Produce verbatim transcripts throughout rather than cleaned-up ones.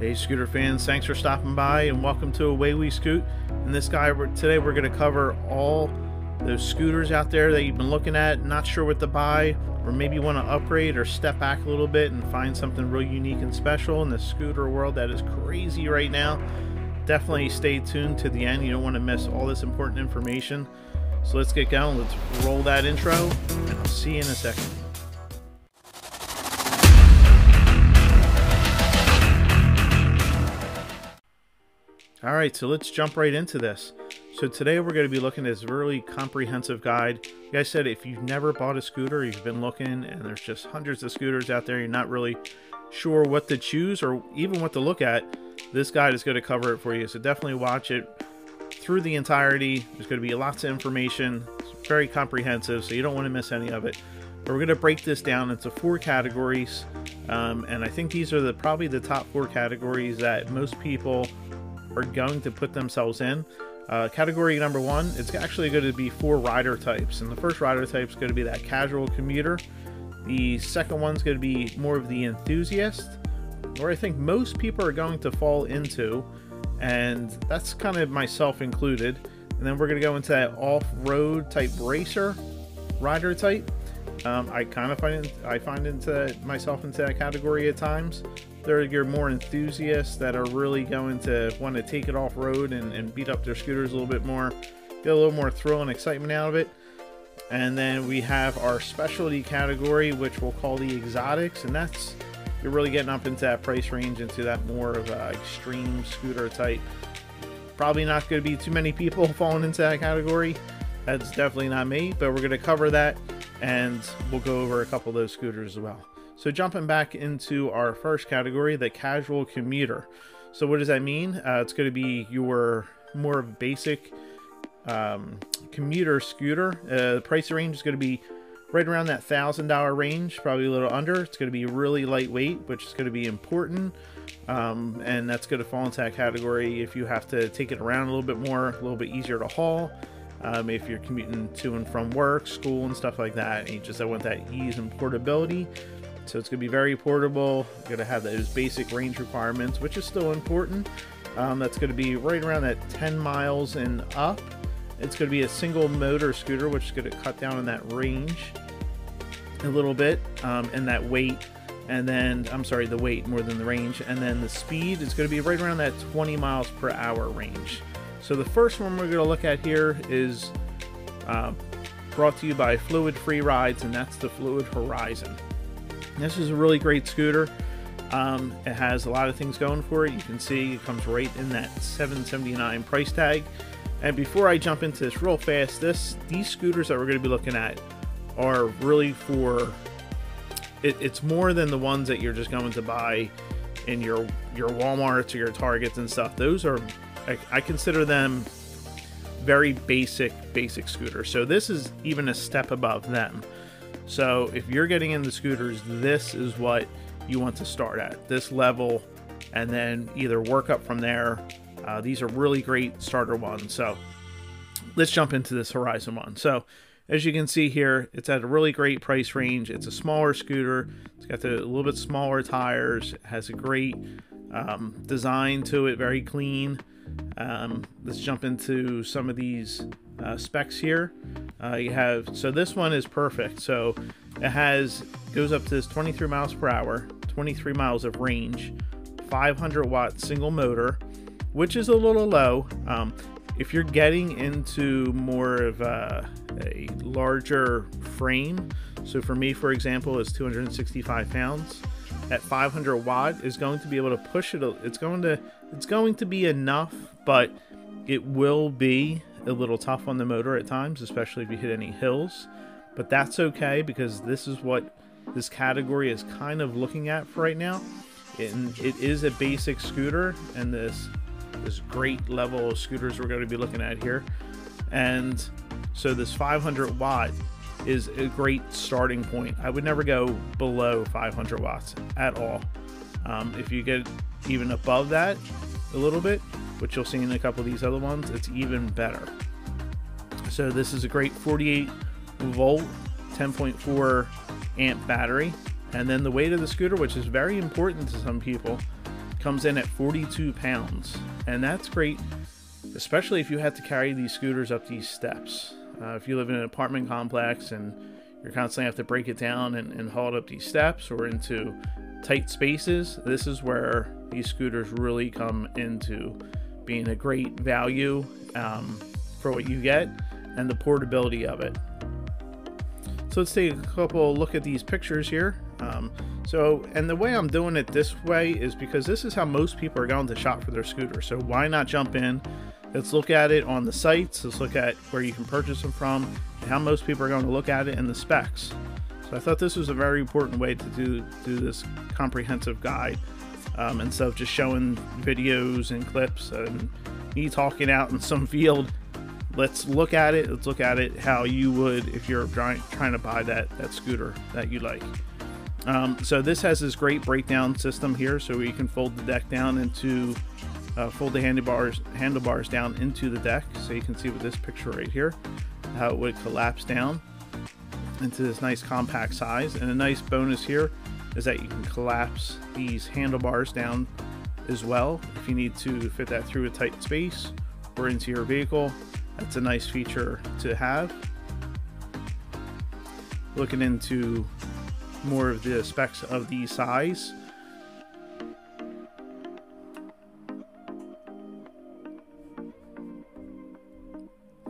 Hey scooter fans, thanks for stopping by and welcome to Away We Scoot. And this guy we're, today we're going to cover all those scooters out there that you've been looking at, not sure what to buy, or maybe you want to upgrade or step back a little bit and find something real unique and special in the scooter world that is crazy right now. Definitely stay tuned to the end, you don't want to miss all this important information. So let's get going, let's roll that intro and I'll see you in a second. All right, so let's jump right into this. So today we're going to be looking at this really comprehensive guide. Like I said, if you've never bought a scooter, you've been looking and there's just hundreds of scooters out there, you're not really sure what to choose or even what to look at, this guide is going to cover it for you. So definitely watch it through the entirety. There's going to be lots of information. It's very comprehensive, so you don't want to miss any of it. But we're going to break this down into four categories. Um, and I think these are the probably the top four categories that most people are going to put themselves in. Uh, category number one, it's actually going to be four rider types. And the first rider type is going to be that casual commuter. The second one's going to be more of the enthusiast, where I think most people are going to fall into, and that's kind of myself included. And then we're going to go into that off-road type racer rider type. Um, I kind of find it, I find into myself into that category at times. They're your more enthusiasts that are really going to want to take it off road and, and beat up their scooters a little bit more, get a little more thrill and excitement out of it. And then we have our specialty category, which we'll call the exotics, and that's you're really getting up into that price range, into that more of a extreme scooter type. Probably not going to be too many people falling into that category. That's definitely not me, but we're going to cover that and we'll go over a couple of those scooters as well. So jumping back into our first category, the casual commuter. So what does that mean? Uh, it's going to be your more basic um, commuter scooter. Uh, the price range is going to be right around that one thousand dollar range, probably a little under. It's going to be really lightweight, which is going to be important. Um, and that's going to fall into that category if you have to take it around a little bit more, a little bit easier to haul. Um, if you're commuting to and from work, school, and stuff like that, and you just I want that ease and portability. So it's going to be very portable. You're going to have those basic range requirements, which is still important. Um, that's going to be right around that ten miles and up. It's going to be a single motor scooter, which is going to cut down on that range a little bit, um, and that weight. And then, I'm sorry, the weight more than the range. And then the speed is going to be right around that twenty miles per hour range. So the first one we're going to look at here is uh, brought to you by Fluid Free Rides, and that's the Fluid Horizon. This is a really great scooter. Um, it has a lot of things going for it. You can see it comes right in that seven seventy-nine price tag. And before I jump into this real fast, this these scooters that we're going to be looking at are really for it, it's more than the ones that you're just going to buy in your your Walmarts or your Targets and stuff. Those are I, I consider them very basic basic scooters. So this is even a step above them. So if you're getting into scooters, this is what you want to start at, this level, and then either work up from there. Uh, these are really great starter ones. So let's jump into this Horizon one. So as you can see here, it's at a really great price range. It's a smaller scooter. It's got the, a little bit smaller tires. It has a great um, design to it, very clean. Um, let's jump into some of these Uh, specs here. Uh, you have, so this one is perfect. So it has, goes up to this twenty-three miles per hour, twenty-three miles of range, five hundred watt single motor, which is a little low. Um, if you're getting into more of a, a larger frame, so for me, for example, is two hundred sixty-five pounds. At five hundred watt is going to be able to push it. It's going to, it's going to be enough, but it will be a little tough on the motor at times, especially if you hit any hills, but that's okay because this is what this category is kind of looking at for right now. And it is a basic scooter, and this this great level of scooters we're going to be looking at here. And so this five hundred watt is a great starting point. I would never go below five hundred watts at all. Um, if you get even above that a little bit, which you'll see in a couple of these other ones, it's even better. So this is a great forty-eight volt, ten point four amp battery. And then the weight of the scooter, which is very important to some people, comes in at forty-two pounds, and that's great, especially if you have to carry these scooters up these steps. Uh, if you live in an apartment complex and you're constantly have to break it down and, and haul it up these steps or into tight spaces, this is where these scooters really come into being a great value um, for what you get and the portability of it. So let's take a couple look at these pictures here. Um, so, and the way I'm doing it this way is because this is how most people are going to shop for their scooter. So why not jump in? Let's look at it on the sites. Let's look at where you can purchase them from, and how most people are going to look at it, and the specs. So I thought this was a very important way to do, do this comprehensive guide um, instead of just showing videos and clips and me talking out in some field. Let's look at it. Let's look at it how you would if you're trying, trying to buy that, that scooter that you like. Um, so this has this great breakdown system here, so you can fold the deck down into, uh, fold the handlebars, handlebars down into the deck. So you can see with this picture right here, how it would collapse down into this nice compact size. And a nice bonus here is that you can collapse these handlebars down as well if you need to fit that through a tight space or into your vehicle. That's a nice feature to have. Looking into more of the specs of the size.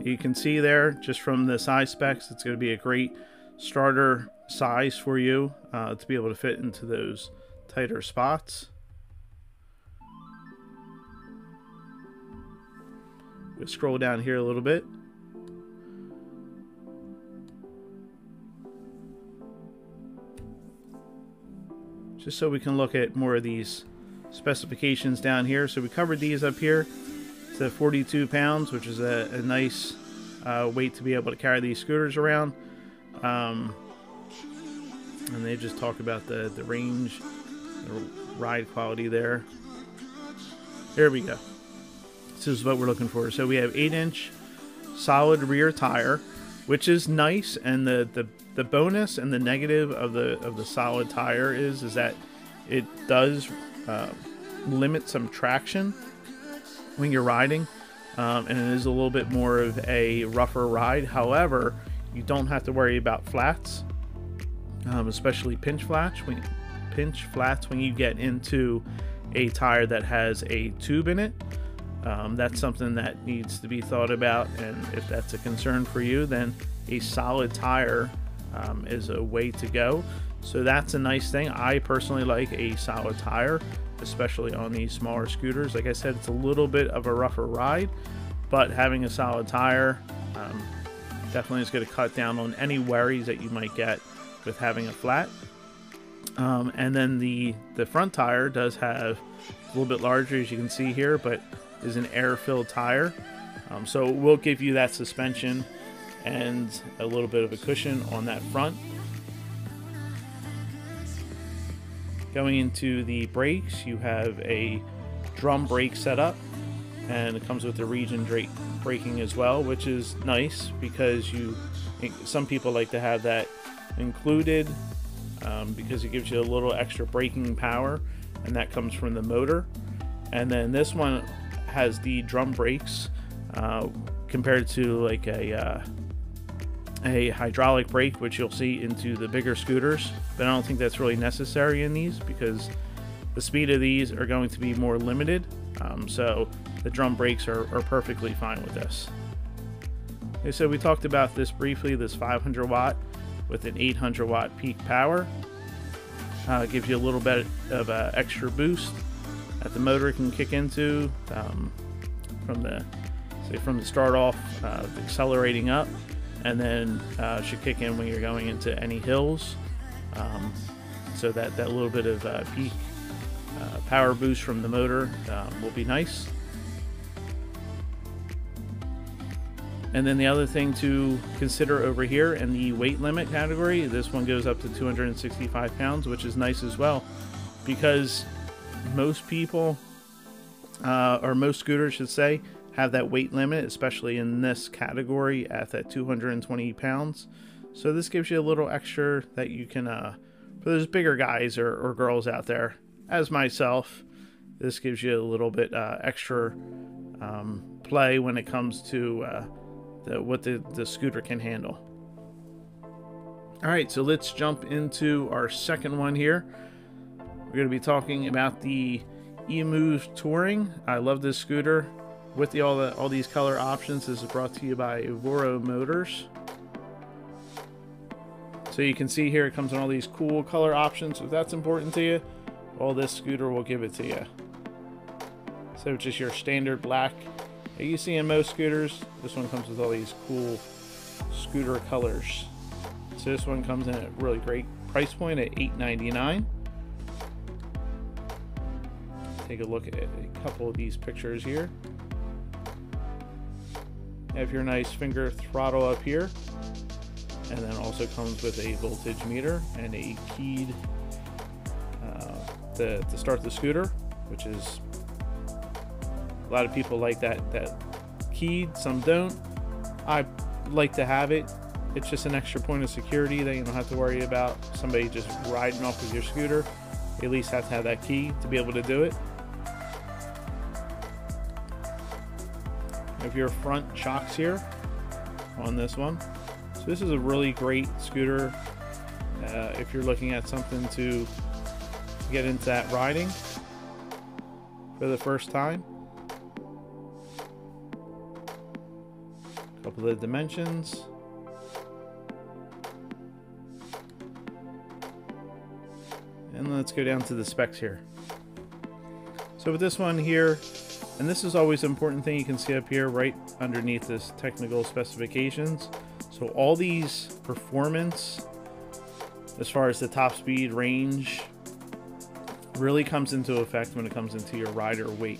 You can see there, just from the size specs, it's going to be a great starter size for you uh, to be able to fit into those tighter spots. We'll scroll down here a little bit. Just so we can look at more of these specifications down here. So we covered these up here. It's at forty-two pounds, which is a, a nice uh, weight to be able to carry these scooters around. Um, and they just talk about the, the range, the ride quality there. Here we go. This is what we're looking for. So we have eight inch solid rear tire, which is nice, and the, the the bonus and the negative of the of the solid tire is is that it does uh, limit some traction when you're riding, um, and it is a little bit more of a rougher ride. However, you don't have to worry about flats, um, especially pinch flats when pinch flats when you get into a tire that has a tube in it. Um, that's something that needs to be thought about, and if that's a concern for you, then a solid tire um, is a way to go. So that's a nice thing. I personally like a solid tire, especially on these smaller scooters. Like I said, it's a little bit of a rougher ride, but having a solid tire um, definitely is going to cut down on any worries that you might get with having a flat. Um, and then the, the front tire does have a little bit larger, as you can see here, but is an air-filled tire, um, so it will give you that suspension and a little bit of a cushion on that front. Going into the brakes, you have a drum brake setup, and it comes with the region braking as well, which is nice because you some people like to have that included um, because it gives you a little extra braking power, and that comes from the motor. And then this one has the drum brakes uh, compared to like a uh, a hydraulic brake, which you'll see into the bigger scooters, but I don't think that's really necessary in these because the speed of these are going to be more limited, um, so the drum brakes are, are perfectly fine with this. Okay, so we talked about this briefly, this five hundred watt with an eight hundred watt peak power. Uh, gives you a little bit of an extra boost that the motor can kick into um, from the say from the start off, uh, accelerating up, and then uh, should kick in when you're going into any hills. Um, so that that little bit of uh, peak uh, power boost from the motor um, will be nice. And then the other thing to consider over here in the weight limit category, this one goes up to two hundred sixty-five pounds, which is nice as well, because most people uh, or most scooters should say have that weight limit, especially in this category at that two hundred twenty pounds. So this gives you a little extra that you can uh, for those bigger guys or, or girls out there, as myself, This gives you a little bit uh, extra um, play when it comes to uh, the, what the, the scooter can handle. All right, so let's jump into our second one here. We're going to be talking about the Emove Touring. I love this scooter with the, all the all these color options. This is brought to you by Ivoro Motors. So you can see here it comes in all these cool color options. If that's important to you, well, this scooter will give it to you. So it's just your standard black that you see in most scooters. This one comes with all these cool scooter colors. So this one comes in at a really great price point at eight ninety-nine. Take a look at a couple of these pictures here. Have your nice finger throttle up here. And then also comes with a voltage meter and a keyed uh, to, to start the scooter, which is a lot of people like that, that keyed, some don't. I like to have it. It's just an extra point of security that you don't have to worry about somebody just riding off with your scooter. You at least have to have that key to be able to do it. If your front shocks here on this one. So this is a really great scooter uh, if you're looking at something to get into that riding for the first time. A couple of the dimensions. And let's go down to the specs here. So with this one here, and this is always an important thing you can see up here right underneath this technical specifications. So all these performance, as far as the top speed, range, really comes into effect when it comes into your rider weight.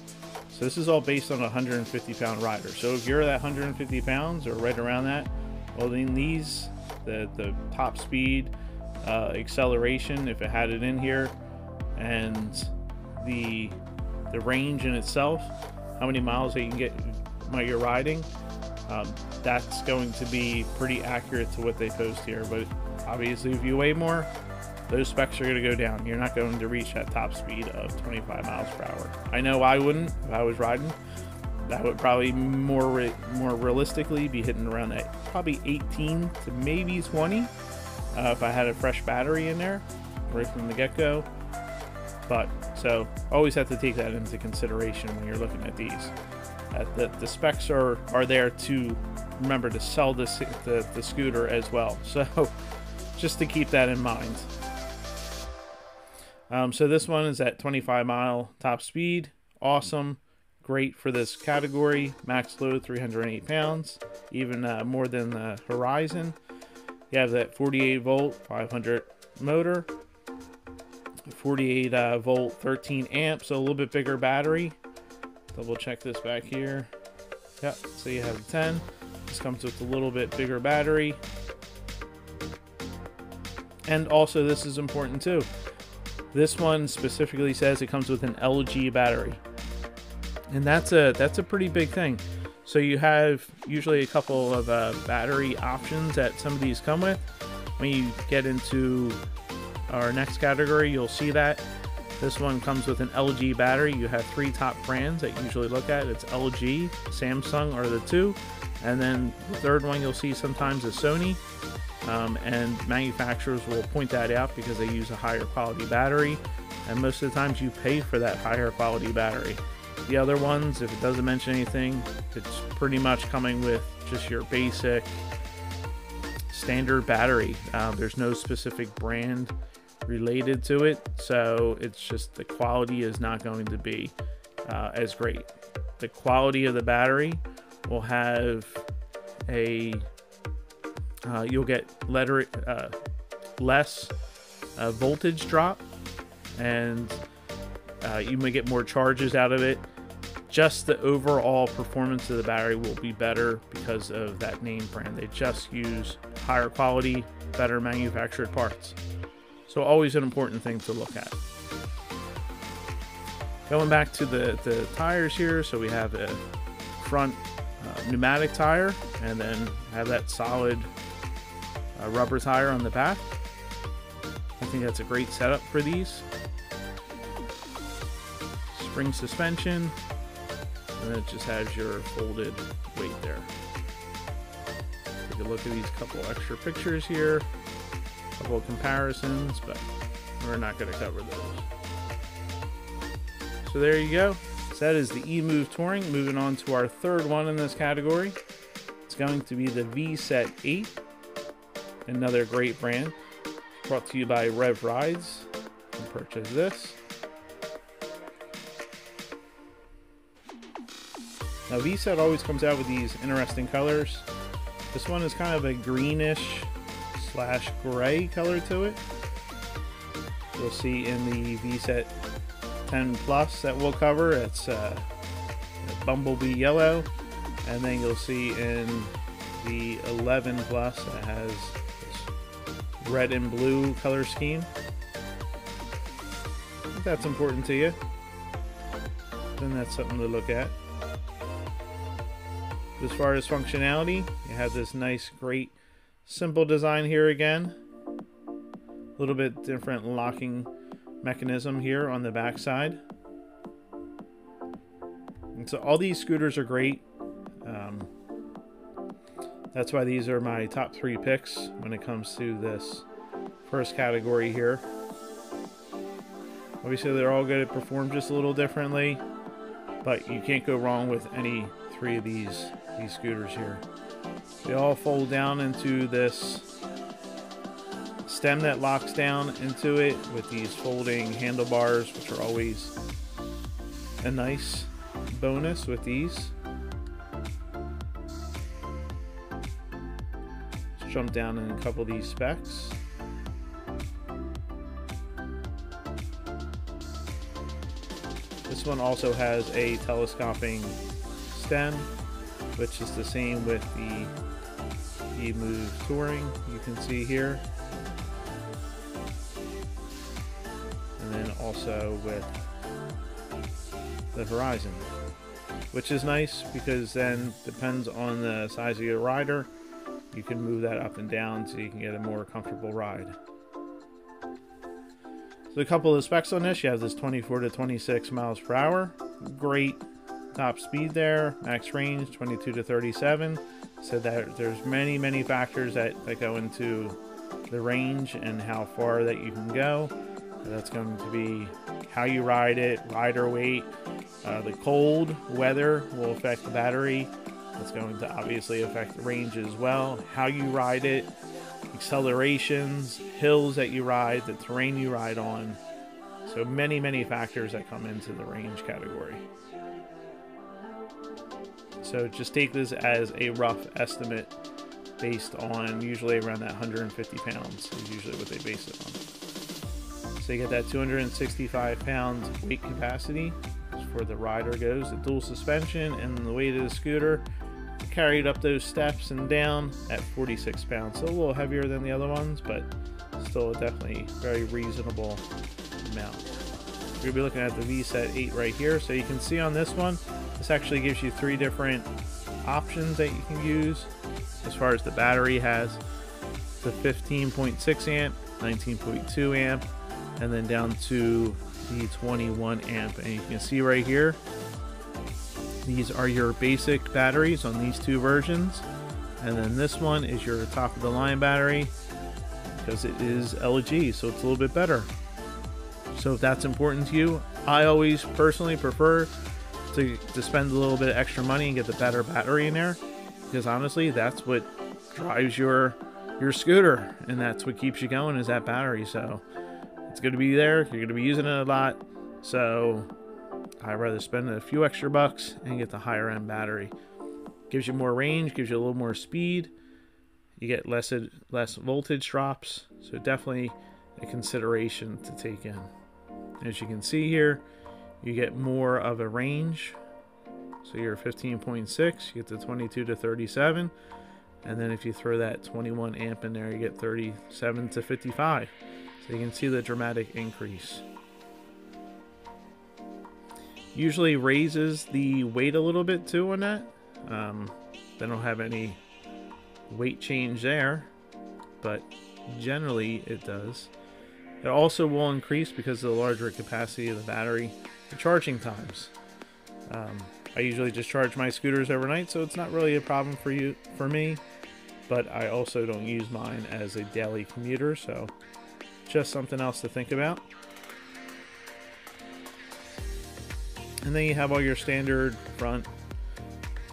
So this is all based on a one hundred fifty pound rider. So if you're that one hundred fifty pounds or right around that, well then these, the, the top speed, uh, acceleration, if it had it in here, and the, the range in itself, how many miles that you can get while you're riding, Um, that's going to be pretty accurate to what they post here. But obviously if you weigh more, those specs are going to go down. You're not going to reach that top speed of twenty-five miles per hour. I know I wouldn't if I was riding. That would probably more re more realistically be hitting around that probably eighteen to maybe twenty uh, if I had a fresh battery in there right from the get-go. But so always have to take that into consideration when you're looking at these. Uh, the, the specs are, are there to remember to sell this, the, the scooter as well. So just to keep that in mind. Um, so this one is at twenty-five mile top speed. Awesome. Great for this category. Max load three hundred eight pounds, even uh, more than the Horizon. You have that forty-eight volt, five hundred motor, forty-eight uh, volt, thirteen amps, so a little bit bigger battery. Double check this back here. Yep, so you have a ten. This comes with a little bit bigger battery. And also this is important too. This one specifically says it comes with an L G battery. And that's a that's a pretty big thing. So you have usually a couple of uh, battery options that some of these come with. When you get into our next category, you'll see that. This one comes with an L G battery. You have three top brands that you usually look at. It's L G, Samsung are the two. And then the third one you'll see sometimes is Sony. Um, and manufacturers will point that out because they use a higher quality battery. And most of the times you pay for that higher quality battery. The other ones, if it doesn't mention anything, it's pretty much coming with just your basic standard battery. Uh, there's no specific brand related to it, so it's just the quality is not going to be uh, as great. The quality of the battery will have a uh, you'll get letter uh, less uh, voltage drop, and uh, you may get more charges out of it. Just the overall performance of the battery will be better because of that name brand. They just use higher quality, better manufactured parts. So always an important thing to look at. Going back to the, the tires here, so we have a front uh, pneumatic tire, and then have that solid uh, rubber tire on the back. I think that's a great setup for these. Just spring suspension, and then it just has your folded weight there. Take a look at these couple extra pictures here, a couple of comparisons, but we're not going to cover those. So there you go. So that is the Emove Touring. Moving on to our third one in this category. It's going to be the V SETT eight, another great brand. Brought to you by Rev Rides. You can purchase this. Now V SETT always comes out with these interesting colors. This one is kind of a greenish slash gray color to it. You'll see in the V SETT ten plus that we'll cover, it's uh, a bumblebee yellow. And then you'll see in the eleven plus that has this red and blue color scheme. If that's important to you, then that's something to look at. As far as functionality, you have this nice, great, simple design here again. A little bit different locking mechanism here on the backside. And so all these scooters are great. Um, that's why these are my top three picks when it comes to this first category here. Obviously they're all going to perform just a little differently, but you can't go wrong with any three of these these scooters here. They all fold down into this stem that locks down into it with these folding handlebars, which are always a nice bonus with these. Jump down in a couple of these specs. This one also has a telescoping stem, which is the same with the Emove Touring, you can see here. And then also with the Horizon, which is nice because then depends on the size of your rider. You can move that up and down so you can get a more comfortable ride. So a couple of specs on this, you have this twenty-four to twenty-six miles per hour. Great top speed there, max range twenty-two to thirty-seven. So that there's many, many factors that, that go into the range and how far that you can go. So that's going to be how you ride it, rider weight, uh, the cold weather will affect the battery. It's going to obviously affect the range as well, how you ride it, accelerations, hills that you ride, the terrain you ride on. So many, many factors that come into the range category. So just take this as a rough estimate based on usually around that one hundred fifty pounds is usually what they base it on. So you get that two hundred sixty-five pound weight capacity where the rider goes, the dual suspension and the weight of the scooter. Carried up those steps and down at forty-six pounds, so a little heavier than the other ones, but still definitely very reasonable amount. We'll be looking at the V SETT eight right here. So you can see on this one, this actually gives you three different options that you can use as far as the battery has the fifteen point six amp, nineteen point two amp, and then down to the twenty-one amp. And you can see right here, these are your basic batteries on these two versions, and then this one is your top of the line battery because it is L G, so it's a little bit better. So if that's important to you, I always personally prefer to, to spend a little bit of extra money and get the better battery in there, because honestly that's what drives your your scooter, and that's what keeps you going is that battery. So it's going to be there, you're going to be using it a lot, so I'd rather spend a few extra bucks and get the higher end battery. Gives you more range, gives you a little more speed, you get less less voltage drops, so definitely a consideration to take in. As you can see here, you get more of a range, so you're fifteen point six, you get the twenty-two to thirty-seven, and then if you throw that twenty-one amp in there, you get thirty-seven to fifty-five. So you can see the dramatic increase. Usually raises the weight a little bit too on that. Um, they don't have any weight change there, but generally it does. It also will increase, because of the larger capacity of the battery, the charging times. Um, I usually just charge my scooters overnight, so it's not really a problem for you for me. But I also don't use mine as a daily commuter, so just something else to think about. And then you have all your standard front,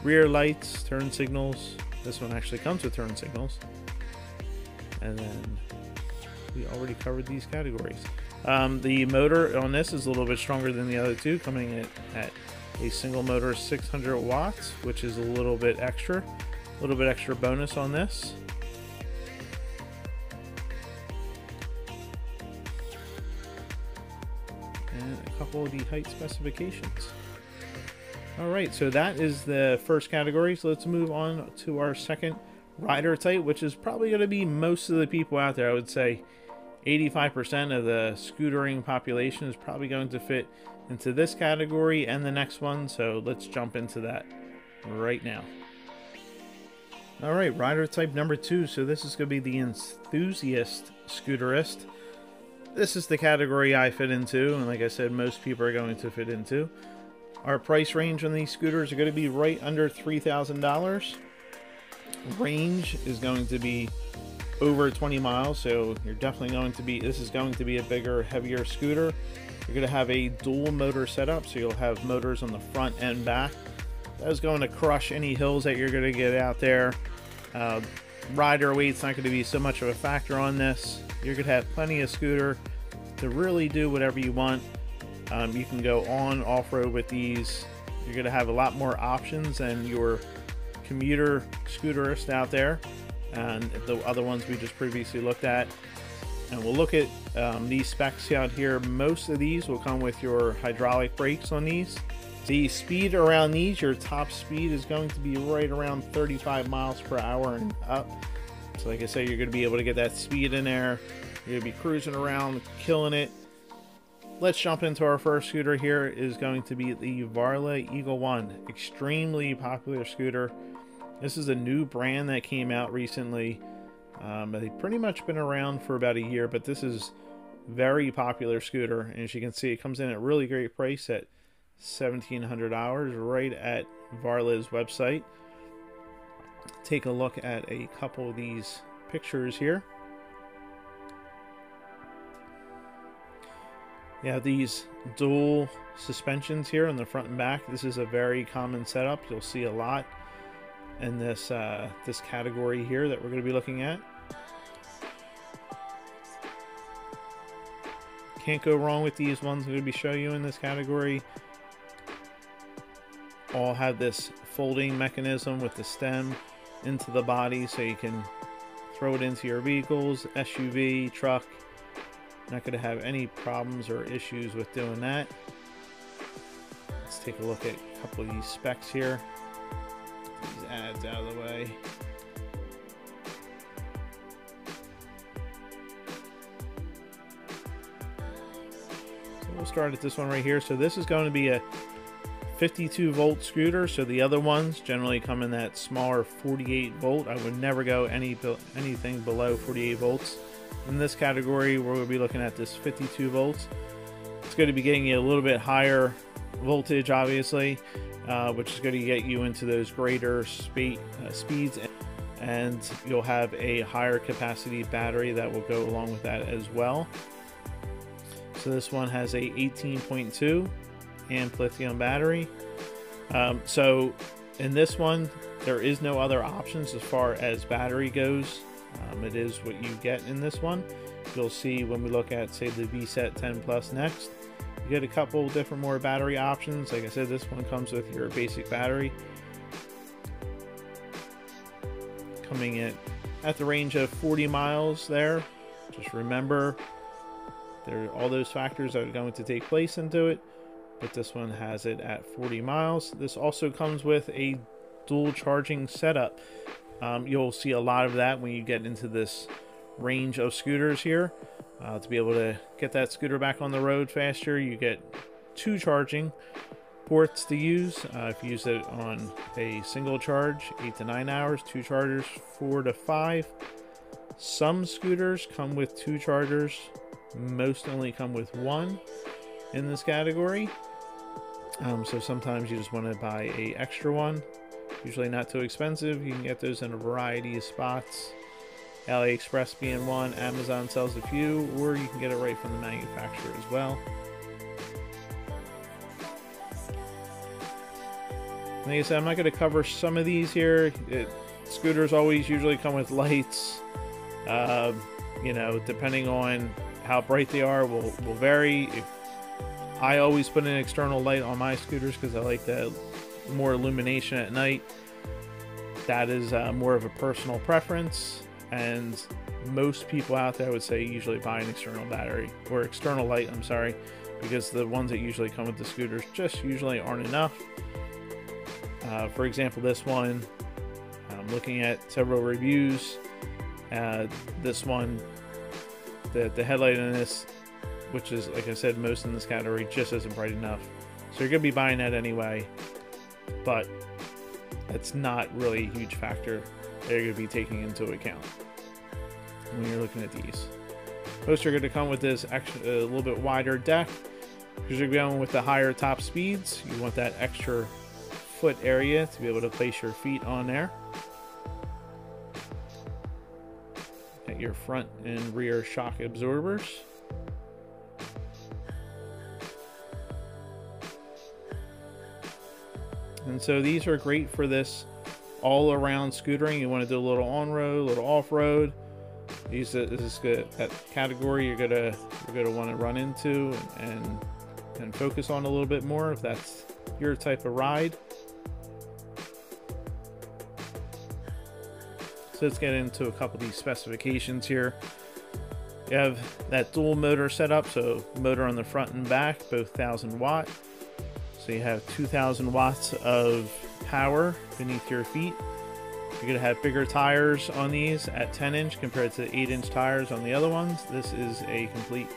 rear lights, turn signals. This one actually comes with turn signals. And then we already covered these categories. Um, the motor on this is a little bit stronger than the other two, coming at, at a single motor six hundred watts, which is a little bit extra. A little bit extra bonus on this. And a couple of the height specifications. All right, so that is the first category. So let's move on to our second rider type, which is probably going to be most of the people out there. I would say eighty-five percent of the scootering population is probably going to fit into this category and the next one. So let's jump into that right now. All right, rider type number two. So this is going to be the enthusiast scooterist. This is the category I fit into, and like I said, most people are going to fit into. Our price range on these scooters are going to be right under three thousand dollars. Range is going to be over twenty miles, so you're definitely going to be, this is going to be a bigger, heavier scooter. You're going to have a dual motor setup, so you'll have motors on the front and back. That is going to crush any hills that you're going to get out there. Uh, rider weight's not going to be so much of a factor on this. You're going to have plenty of scooter to really do whatever you want. Um, you can go on off-road with these. You're going to have a lot more options than your commuter scooterist out there, and the other ones we just previously looked at. And we'll look at um, these specs out here. Most of these will come with your hydraulic brakes on these. The speed around these, your top speed is going to be right around thirty-five miles per hour and up. So like I said, you're going to be able to get that speed in there. You're going to be cruising around, killing it. Let's jump into our first scooter. Here is going to be the Varla Eagle One, extremely popular scooter. This is a new brand that came out recently. Um, they've pretty much been around for about a year, but this is very popular scooter. And as you can see, it comes in at a really great price at seventeen hundred dollars, right at Varla's website. Take a look at a couple of these pictures here. You have these dual suspensions here on the front and back. This is a very common setup. You'll see a lot in this uh, this category here that we're going to be looking at. Can't go wrong with these ones I'm going to be showing you in this category. All have this folding mechanism with the stem into the body, so you can throw it into your vehicles, S U V, truck. Not going to have any problems or issues with doing that. Let's take a look at a couple of these specs here. Get these ads out of the way. So we'll start at this one right here. So this is going to be a fifty-two volt scooter. So the other ones generally come in that smaller forty-eight volt. I would never go any anything below forty-eight volts. In this category, we're going to be looking at this fifty-two volts. It's going to be getting you a little bit higher voltage, obviously, uh, which is going to get you into those greater speed, uh, speeds, and you'll have a higher capacity battery that will go along with that as well. So this one has a eighteen point two amp lithium battery. Um, so in this one, there is no other options as far as battery goes. Um, it is what you get in this one. You'll see when we look at, say, the V SETT ten plus next, you get a couple different more battery options. Like I said, this one comes with your basic battery, coming in at the range of forty miles there. Just remember, there are all those factors that are going to take place into it, but this one has it at forty miles. This also comes with a dual charging setup. Um, you'll see a lot of that when you get into this range of scooters here. Uh, to be able to get that scooter back on the road faster, you get two charging ports to use. Uh, if you use it on a single charge, eight to nine hours, two chargers, four to five. Some scooters come with two chargers Most only come with one in this category. Um, so sometimes you just want to buy a extra one. Usually not too expensive. You can get those in a variety of spots. AliExpress being one, Amazon sells a few, or you can get it right from the manufacturer as well. Like I said, I'm not going to cover some of these here. It, scooters always usually come with lights. Uh, you know, depending on how bright they are will, will vary. If, I always put an external light on my scooters because I like the more illumination at night. That is uh, more of a personal preference. And most people out there would say usually buy an external battery or external light, I'm sorry, because the ones that usually come with the scooters just usually aren't enough. Uh, for example, this one, I'm looking at several reviews. Uh, this one, the, the headlight in this, which is, like I said, most in this category, just isn't bright enough. So you're going to be buying that anyway, but that's not really a huge factor that you're going to be taking into account when you're looking at these. Most are going to come with this extra, a little bit wider deck because you're going with the higher top speeds. You want that extra foot area to be able to place your feet on there. At your front and rear shock absorbers. And so these are great for this all-around scootering. You want to do a little on-road, a little off-road. These this is good, that category you're gonna you're gonna want to run into and, and and focus on a little bit more if that's your type of ride. So let's get into a couple of these specifications here. You have that dual motor setup, so motor on the front and back, both one thousand watt. So you have two thousand watts of power beneath your feet. You're going to have bigger tires on these at ten inch compared to the eight inch tires on the other ones. This is a complete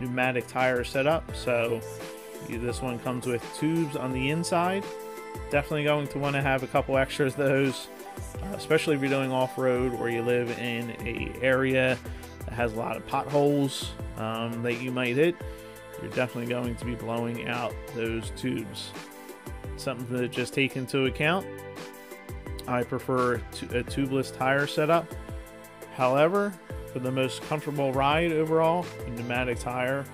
pneumatic tire setup. So this one comes with tubes on the inside. Definitely going to want to have a couple extras of those, especially if you're doing off-road or you live in an area that has a lot of potholes um, that you might hit. You're definitely going to be blowing out those tubes. Something to just take into account. I prefer a tubeless tire setup. However, for the most comfortable ride overall, a pneumatic tire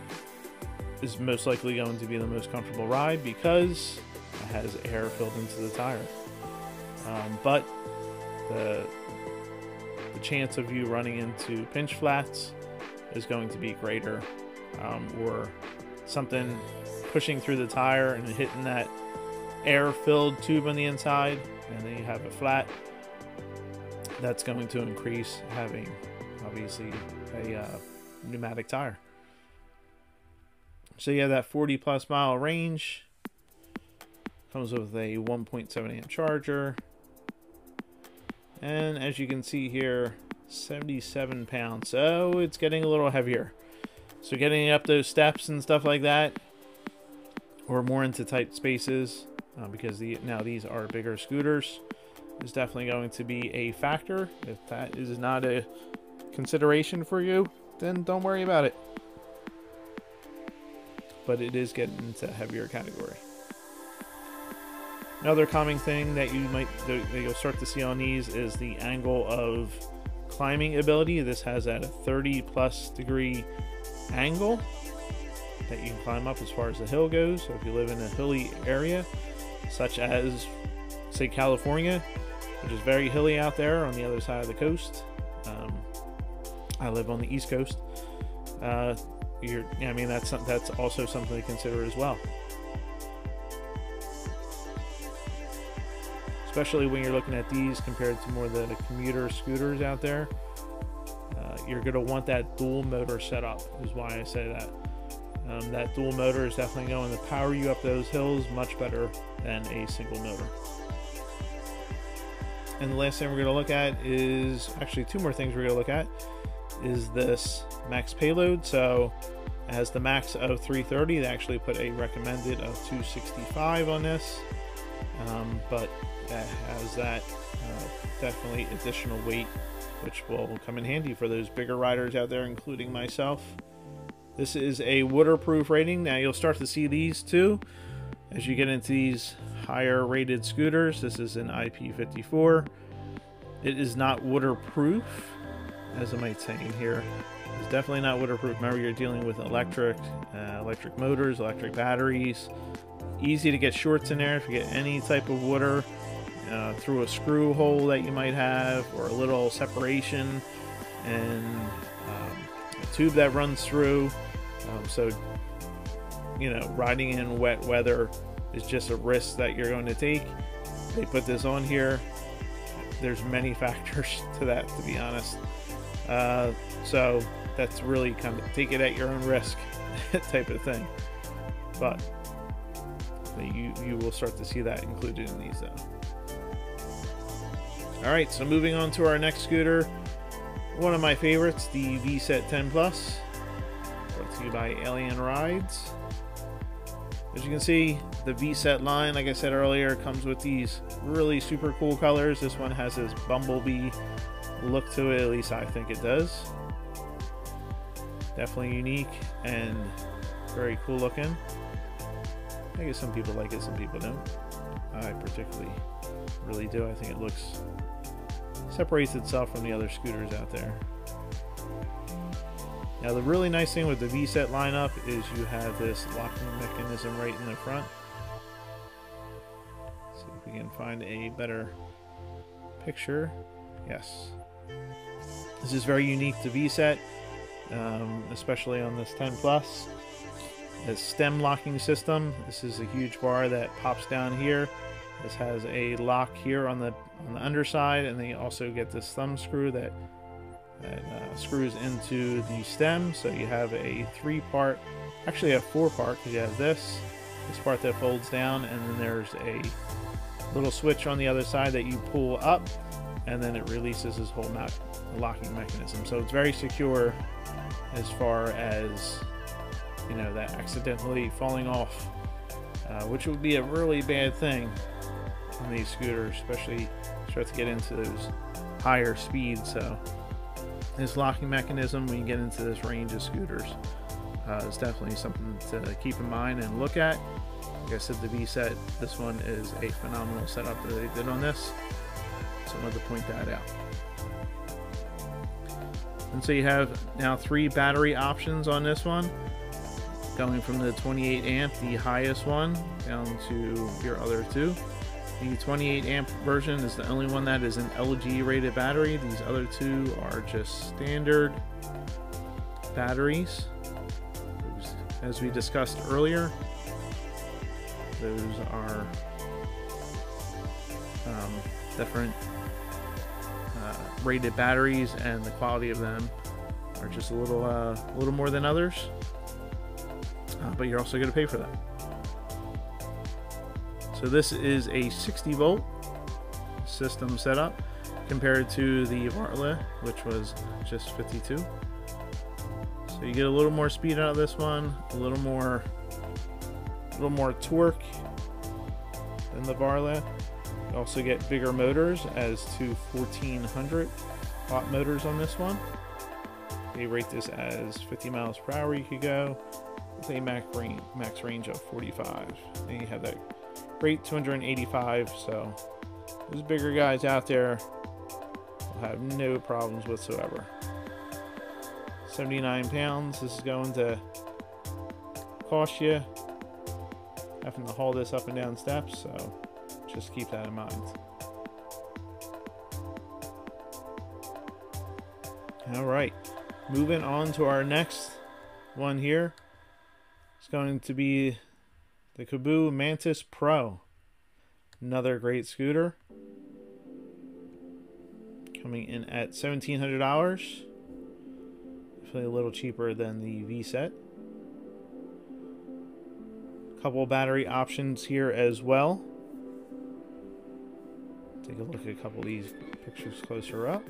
is most likely going to be the most comfortable ride because it has air filled into the tire. Um, but the, the chance of you running into pinch flats is going to be greater. Um, or something pushing through the tire and hitting that air-filled tube on the inside, and then you have a flat. That's going to increase having, obviously, a uh, pneumatic tire. So you have that forty plus mile range. Comes with a one point seven amp charger, and as you can see here, seventy-seven pounds. So it's getting a little heavier. So getting up those steps and stuff like that, or more into tight spaces, uh, because the, now these are bigger scooters, is definitely going to be a factor. If that is not a consideration for you, then don't worry about it. But it is getting into a heavier category. Another common thing that you might that you'll start to see on these is the angle of climbing ability. This has at a thirty plus degree angle that you can climb up as far as the hill goes. So if you live in a hilly area such as, say, California, which is very hilly out there on the other side of the coast, um, I live on the East Coast, uh, you're, I mean that's that's also something to consider as well, especially when you're looking at these compared to more the commuter scooters out there. You're going to want that dual motor setup, is why I say that. Um, that dual motor is definitely going to power you up those hills much better than a single motor. And the last thing we're going to look at is, actually two more things we're going to look at, is this max payload. So it has the max of three thirty. They actually put a recommended of two sixty-five on this, um, but that has that uh, definitely additional weight, which will come in handy for those bigger riders out there, including myself. This is a waterproof rating. Now you'll start to see these too as you get into these higher rated scooters. This is an I P fifty-four. It is not waterproof, as I might say in here. It's definitely not waterproof. Remember, you're dealing with electric, uh, electric motors, electric batteries. Easy to get shorts in there if you get any type of water uh, through a screw hole that you might have, or a little separation and um, a tube that runs through. Um, so, you know, riding in wet weather is just a risk that you're going to take. They put this on here. There's many factors to that, to be honest. Uh, so that's really kind of take it at your own risk type of thing. But you, you will start to see that included in these though. All right, so moving on to our next scooter. One of my favorites, the V SETT ten plus, brought to you by Alien Rides. As you can see, the V SETT line, like I said earlier, comes with these really super cool colors. This one has this bumblebee look to it, at least I think it does. Definitely unique and very cool looking. I guess some people like it, some people don't. I particularly really do. I think it looks, separates itself from the other scooters out there. Now the really nice thing with the V SETT lineup is you have this locking mechanism right in the front. Let's see if we can find a better picture. Yes, this is very unique to V SETT, um, especially on this ten plus. The stem locking system. This is a huge bar that pops down here. This has a lock here on the on the underside, and then you also get this thumb screw that. That uh, screws into the stem, so you have a three-part, actually a four-part, because you have this, this part that folds down, and then there's a little switch on the other side that you pull up, and then it releases this whole not locking mechanism. So it's very secure as far as, you know, that accidentally falling off, uh, which would be a really bad thing on these scooters, especially start to get into those higher speeds. So this locking mechanism, when you get into this range of scooters, uh, is definitely something to keep in mind and look at. Like I said, the V SETT, this one is a phenomenal setup that they did on this, so I wanted to point that out. And so you have now three battery options on this one, going from the twenty-eight amp, the highest one, down to your other two. The twenty-eight amp version is the only one that is an L G rated battery. These other two are just standard batteries. As we discussed earlier, those are um, different uh, rated batteries, and the quality of them are just a little, uh, a little more than others. Uh, but you're also going to pay for that. So this is a sixty volt system setup compared to the Varla, which was just fifty-two. So you get a little more speed out of this one, a little more, a little more torque than the Varla. You also get bigger motors, as to fourteen hundred watt motors on this one. They rate this as fifty miles per hour. You could go with a max range, max range of forty-five. Then you have that rate two hundred eighty-five, so those bigger guys out there will have no problems whatsoever. seventy-nine pounds, this is going to cost you having to haul this up and down steps, so just keep that in mind. All right, moving on to our next one here. It's going to be the Kaabo Mantis Pro, another great scooter, coming in at seventeen hundred dollars. Definitely a little cheaper than the V SETT. Couple battery options here as well. Take a look at a couple of these pictures closer up.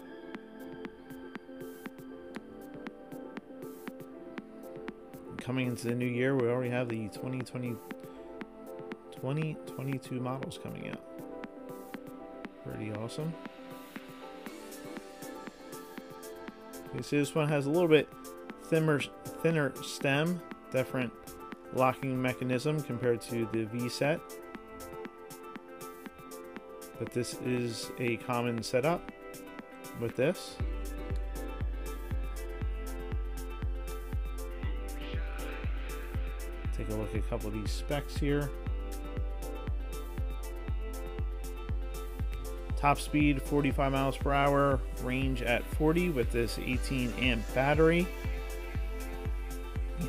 Coming into the new year, we already have the twenty twenty-two models coming out. Pretty awesome. You see, this one has a little bit thinner, thinner stem, different locking mechanism compared to the V SETT. But this is a common setup with this. Take a look at a couple of these specs here. Top speed forty-five miles per hour, range at forty with this eighteen amp battery.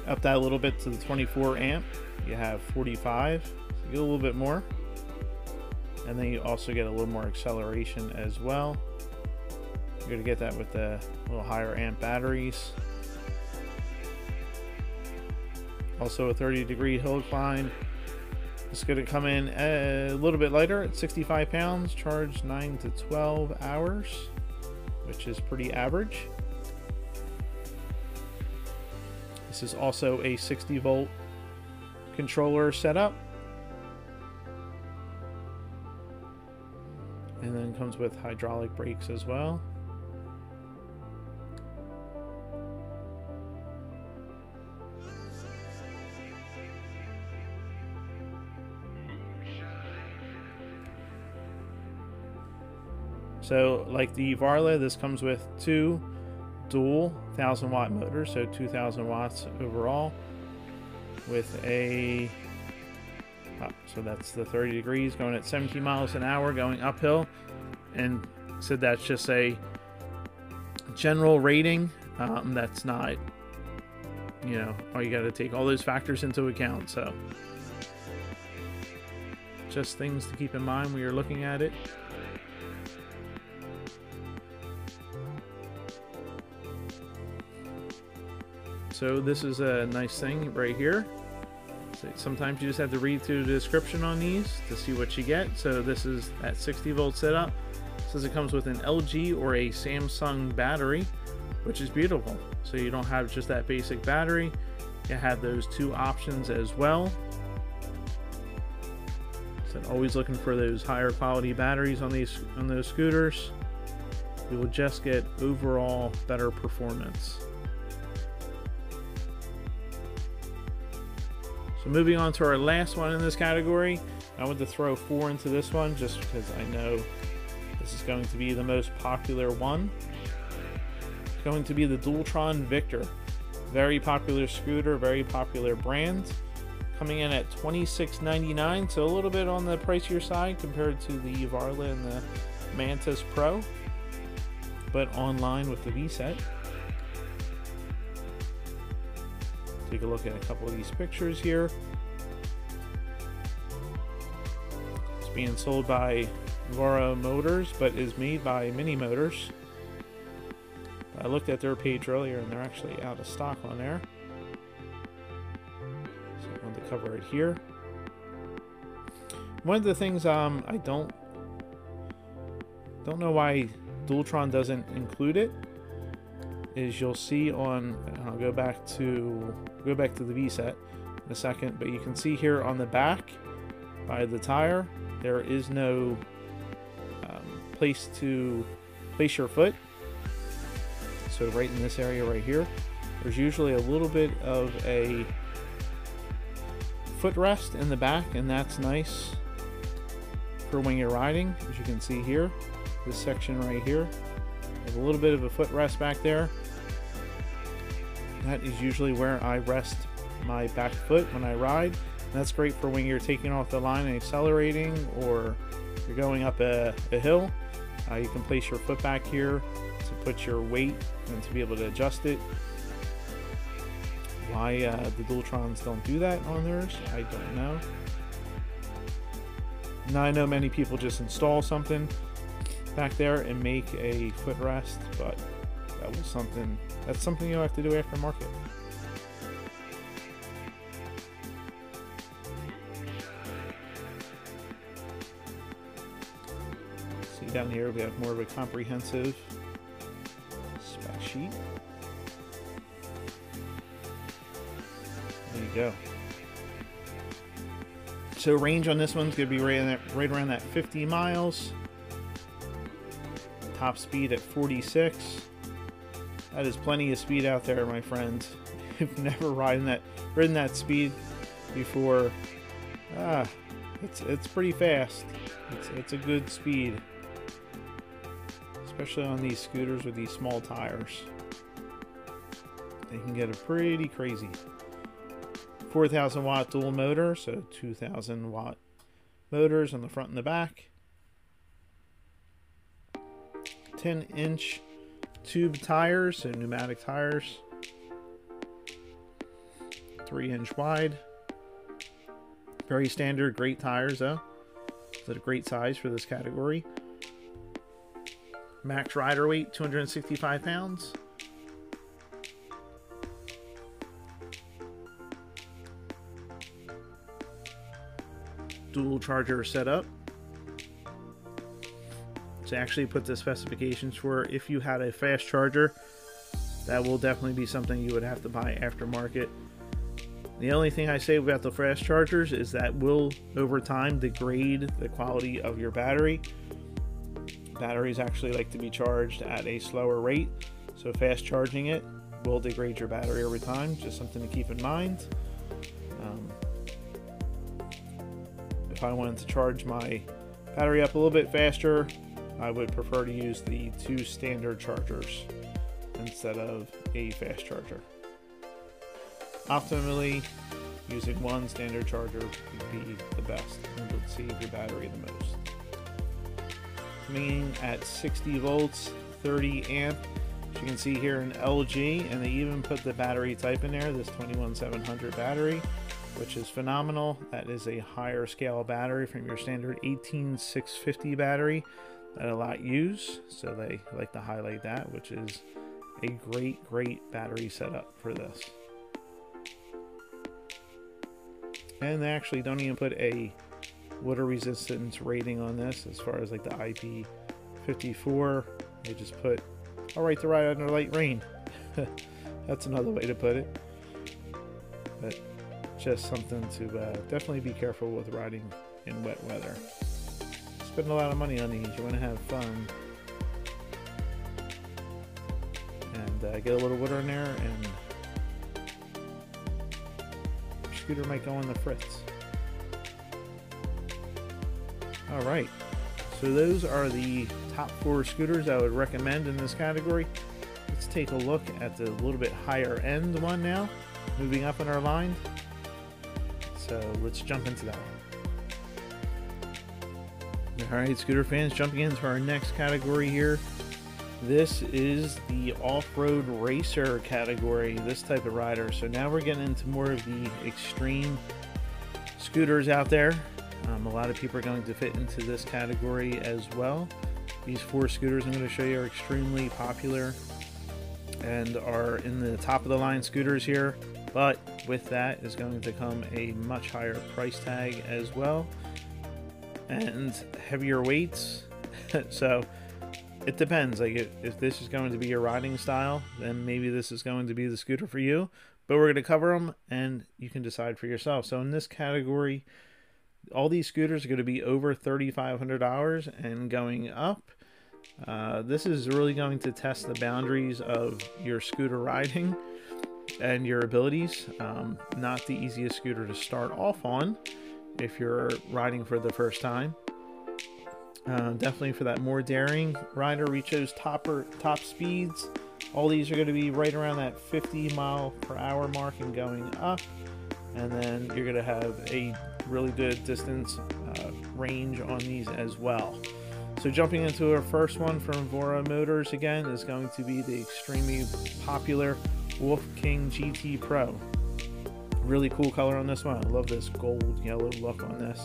Up that a little bit to the twenty-four amp, you have forty-five, so you get a little bit more. And then you also get a little more acceleration as well. You're gonna get that with the little higher amp batteries. Also a thirty degree hill climb. It's gonna come in a little bit lighter at sixty-five pounds, charged nine to twelve hours, which is pretty average. This is also a sixty volt controller setup. And then comes with hydraulic brakes as well. So like the Varla, this comes with two dual thousand watt motors, so two thousand watts overall with a up. So that's the thirty degrees going at seventeen miles an hour going uphill, and so that's just a general rating. Um, that's not, you know, oh, you got to take all those factors into account. So just things to keep in mind when you're looking at it. So this is a nice thing right here. Sometimes you just have to read through the description on these to see what you get. So this is that sixty volt setup. It says it comes with an L G or a Samsung battery, which is beautiful. So you don't have just that basic battery. You have those two options as well. So always looking for those higher quality batteries on these on those scooters. You will just get overall better performance. Moving on to our last one in this category, I want to throw four into this one just because I know this is going to be the most popular one. It's going to be the Dualtron Victor. Very popular scooter, very popular brand. Coming in at twenty-six ninety-nine, so a little bit on the pricier side compared to the Varla and the Mantis Pro, but online with the V SETT. Take a look at a couple of these pictures here. It's being sold by Voro Motors, but is made by Mini Motors. I looked at their page earlier and they're actually out of stock on there. So I wanted to cover it here. One of the things um, I don't, don't know why Dualtron doesn't include it is you'll see on, and I'll go back to go back to the V SETT in a second, but you can see here on the back by the tire there is no um, place to place your foot. So right in this area right here, there's usually a little bit of a footrest in the back, and that's nice for when you're riding. As you can see here, this section right here, there's a little bit of a footrest back there. That is usually where I rest my back foot when I ride. And that's great for when you're taking off the line and accelerating, or you're going up a, a hill. Uh, you can place your foot back here to put your weight and to be able to adjust it. Why uh, the Dualtrons don't do that on theirs, I don't know. Now I know many people just install something back there and make a footrest, but that was something that's something you'll have to do aftermarket. See down here we have more of a comprehensive spec sheet. There you go. So range on this one's gonna be right, in that, right around that fifty miles. Top speed at forty-six, That is plenty of speed out there, my friends. I've never ridden that ridden that speed before. Ah, it's it's pretty fast. It's it's a good speed, especially on these scooters with these small tires. They can get a pretty crazy. four thousand watt dual motor, so two thousand watt motors on the front and the back. ten inch tube tires, so pneumatic tires. three inch wide. Very standard, great tires though. So a great size for this category. Max rider weight, two hundred sixty-five pounds. Dual charger setup. So actually put the specifications for if you had a fast charger, that will definitely be something you would have to buy aftermarket. The only thing I say about the fast chargers is that will over time degrade the quality of your battery. Batteries actually like to be charged at a slower rate, so fast charging it will degrade your battery over time. Just something to keep in mind. Um, if I wanted to charge my battery up a little bit faster, I would prefer to use the two standard chargers instead of a fast charger. Optimally, using one standard charger would be the best and would save your battery the most. Coming at sixty volts, thirty amp, as you can see here in L G, and they even put the battery type in there, this twenty-one seven hundred battery, which is phenomenal. That is a higher scale battery from your standard eighteen six fifty battery that a lot use, so they like to highlight that, which is a great, great battery setup for this. And they actually don't even put a water resistance rating on this as far as like the I P fifty-four. They just put all right to ride under light rain. That's another way to put it, but just something to uh, definitely be careful with riding in wet weather. Spend a lot of money on these. You want to have fun and uh, get a little water in there, and your scooter might go on the fritz. All right, so those are the top four scooters I would recommend in this category. Let's take a look at the little bit higher end one now, moving up in our line. So let's jump into that one. All right, scooter fans, jumping into our next category here. This is the off-road racer category, this type of rider. So now we're getting into more of the extreme scooters out there. Um, a lot of people are going to fit into this category as well. These four scooters I'm going to show you are extremely popular and are in the top of the line scooters here, but with that is going to come a much higher price tag as well and heavier weights. So it depends, like if, if this is going to be your riding style, then maybe this is going to be the scooter for you, but we're going to cover them and you can decide for yourself. So in this category, all these scooters are going to be over thirty-five hundred dollars and going up. Uh, this is really going to test the boundaries of your scooter riding and your abilities. Um, not the easiest scooter to start off on if you're riding for the first time. Uh, definitely for that more daring rider, we chose topper, top speeds. All these are going to be right around that fifty mile per hour mark and going up. And then you're going to have a really good distance uh, range on these as well. So jumping into our first one from Voro Motors again is going to be the extremely popular Wolf King G T Pro. Really cool color on this one. I love this gold yellow look on this.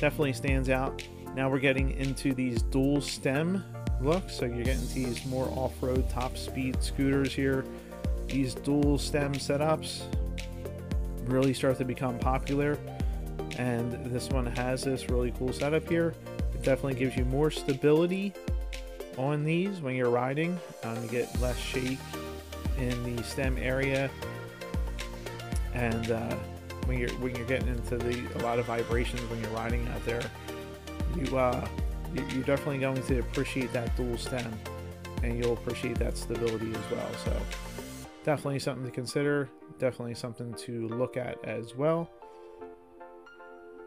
Definitely stands out. Now we're getting into these dual stem looks, so you're getting these more off-road top speed scooters here. These dual stem setups really start to become popular, and this one has this really cool setup here. It definitely gives you more stability on these when you're riding. Um, you get less shake in the stem area, and uh, when you're when you're getting into the a lot of vibrations when you're riding out there, you uh, you're definitely going to appreciate that dual stem, and you'll appreciate that stability as well. So definitely something to consider, definitely something to look at as well.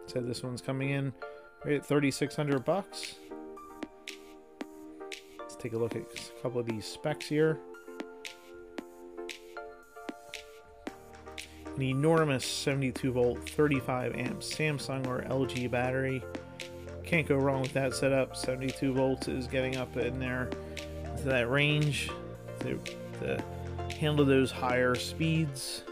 So this one's coming in right at thirty-six hundred bucks. Let's take a look at a couple of these specs here. An enormous seventy-two volt, thirty-five amp Samsung or L G battery. Can't go wrong with that setup. seventy-two volts is getting up in there to that range to, to handle those higher speeds.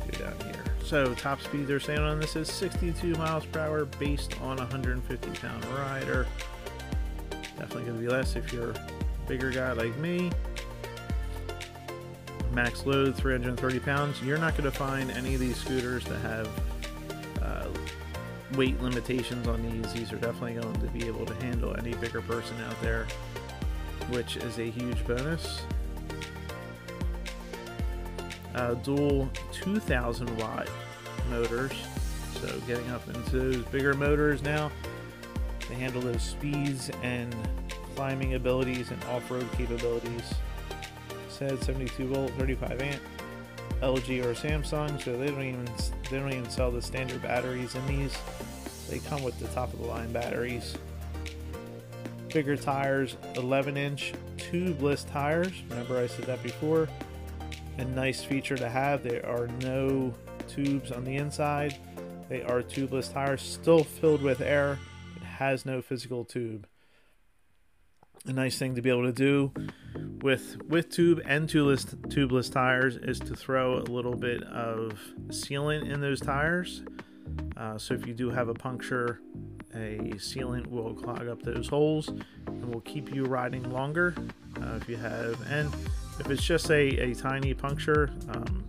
Let's go down here. So top speed they're saying on this is sixty-two miles per hour based on a one hundred fifty pound rider. Definitely going to be less if you're a bigger guy like me. Max load three hundred thirty pounds. You're not going to find any of these scooters that have uh, weight limitations on these. These are definitely going to be able to handle any bigger person out there, which is a huge bonus. Uh, dual two thousand watt motors, so getting up into those bigger motors now to handle those speeds and climbing abilities and off-road capabilities. Said seventy-two volt, thirty-five amp, L G or Samsung, so they don't even they don't even sell the standard batteries in these. They come with the top of the line batteries. Bigger tires, eleven inch tubeless tires. Remember I said that before. A nice feature to have. There are no tubes on the inside. They are tubeless tires, still filled with air. It has no physical tube. A nice thing to be able to do with with tube and tubeless tubeless tires is to throw a little bit of sealant in those tires. Uh, so if you do have a puncture, a sealant will clog up those holes and will keep you riding longer. Uh, if you have, and if it's just a, a tiny puncture, um,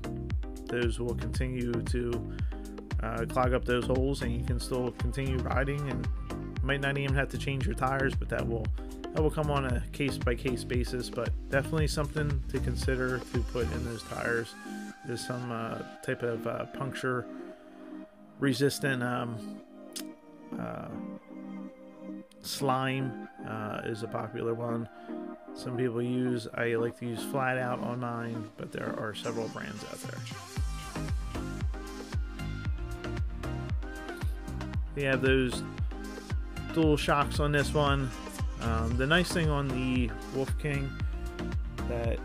those will continue to uh, clog up those holes, and you can still continue riding, and you might not even have to change your tires, but that will That will come on a case-by-case basis, but definitely something to consider to put in those tires. There's some uh, type of uh, puncture-resistant um, uh, slime uh, is a popular one. Some people use, I like to use Flat Out on mine, but there are several brands out there. They have those dual shocks on this one. Um, the nice thing on the Wolf King that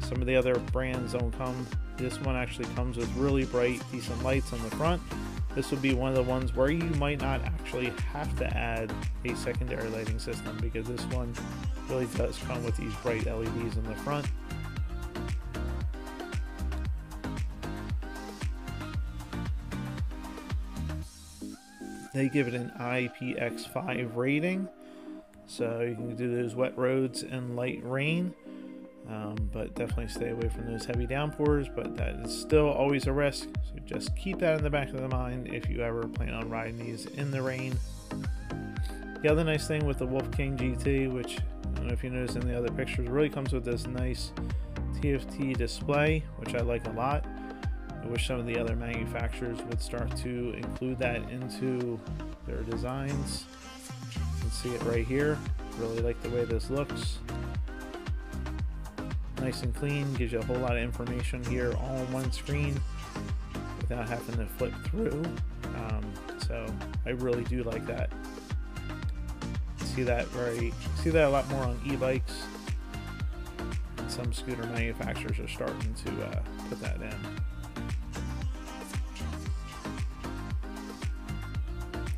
some of the other brands don't come, this one actually comes with really bright, decent lights on the front. This would be one of the ones where you might not actually have to add a secondary lighting system, because this one really does come with these bright L E Ds on the front. They give it an I P X five rating. So you can do those wet roads and light rain, um, but definitely stay away from those heavy downpours, but that is still always a risk. So just keep that in the back of the mind if you ever plan on riding these in the rain. The other nice thing with the Wolf King G T, which I don't know if you notice in the other pictures, really comes with this nice T F T display, which I like a lot. I wish some of the other manufacturers would start to include that into their designs. See it right here. Really like the way this looks. Nice and clean, gives you a whole lot of information here all on one screen without having to flip through. Um, so I really do like that. See that very see that a lot more on e-bikes. Some scooter manufacturers are starting to uh, put that in.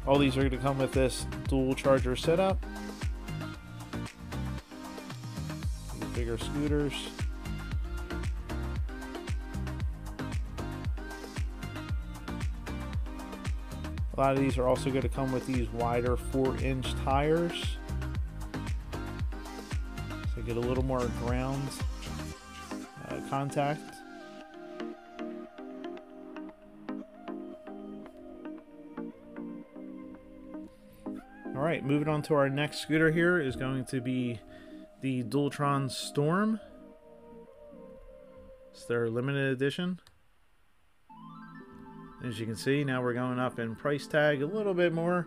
All these are going to come with this dual charger setup. These bigger scooters. A lot of these are also going to come with these wider four inch tires. So get a little more ground uh, contact. Alright, moving on to our next scooter here is going to be the Dualtron Storm. It's their limited edition. As you can see, now we're going up in price tag a little bit more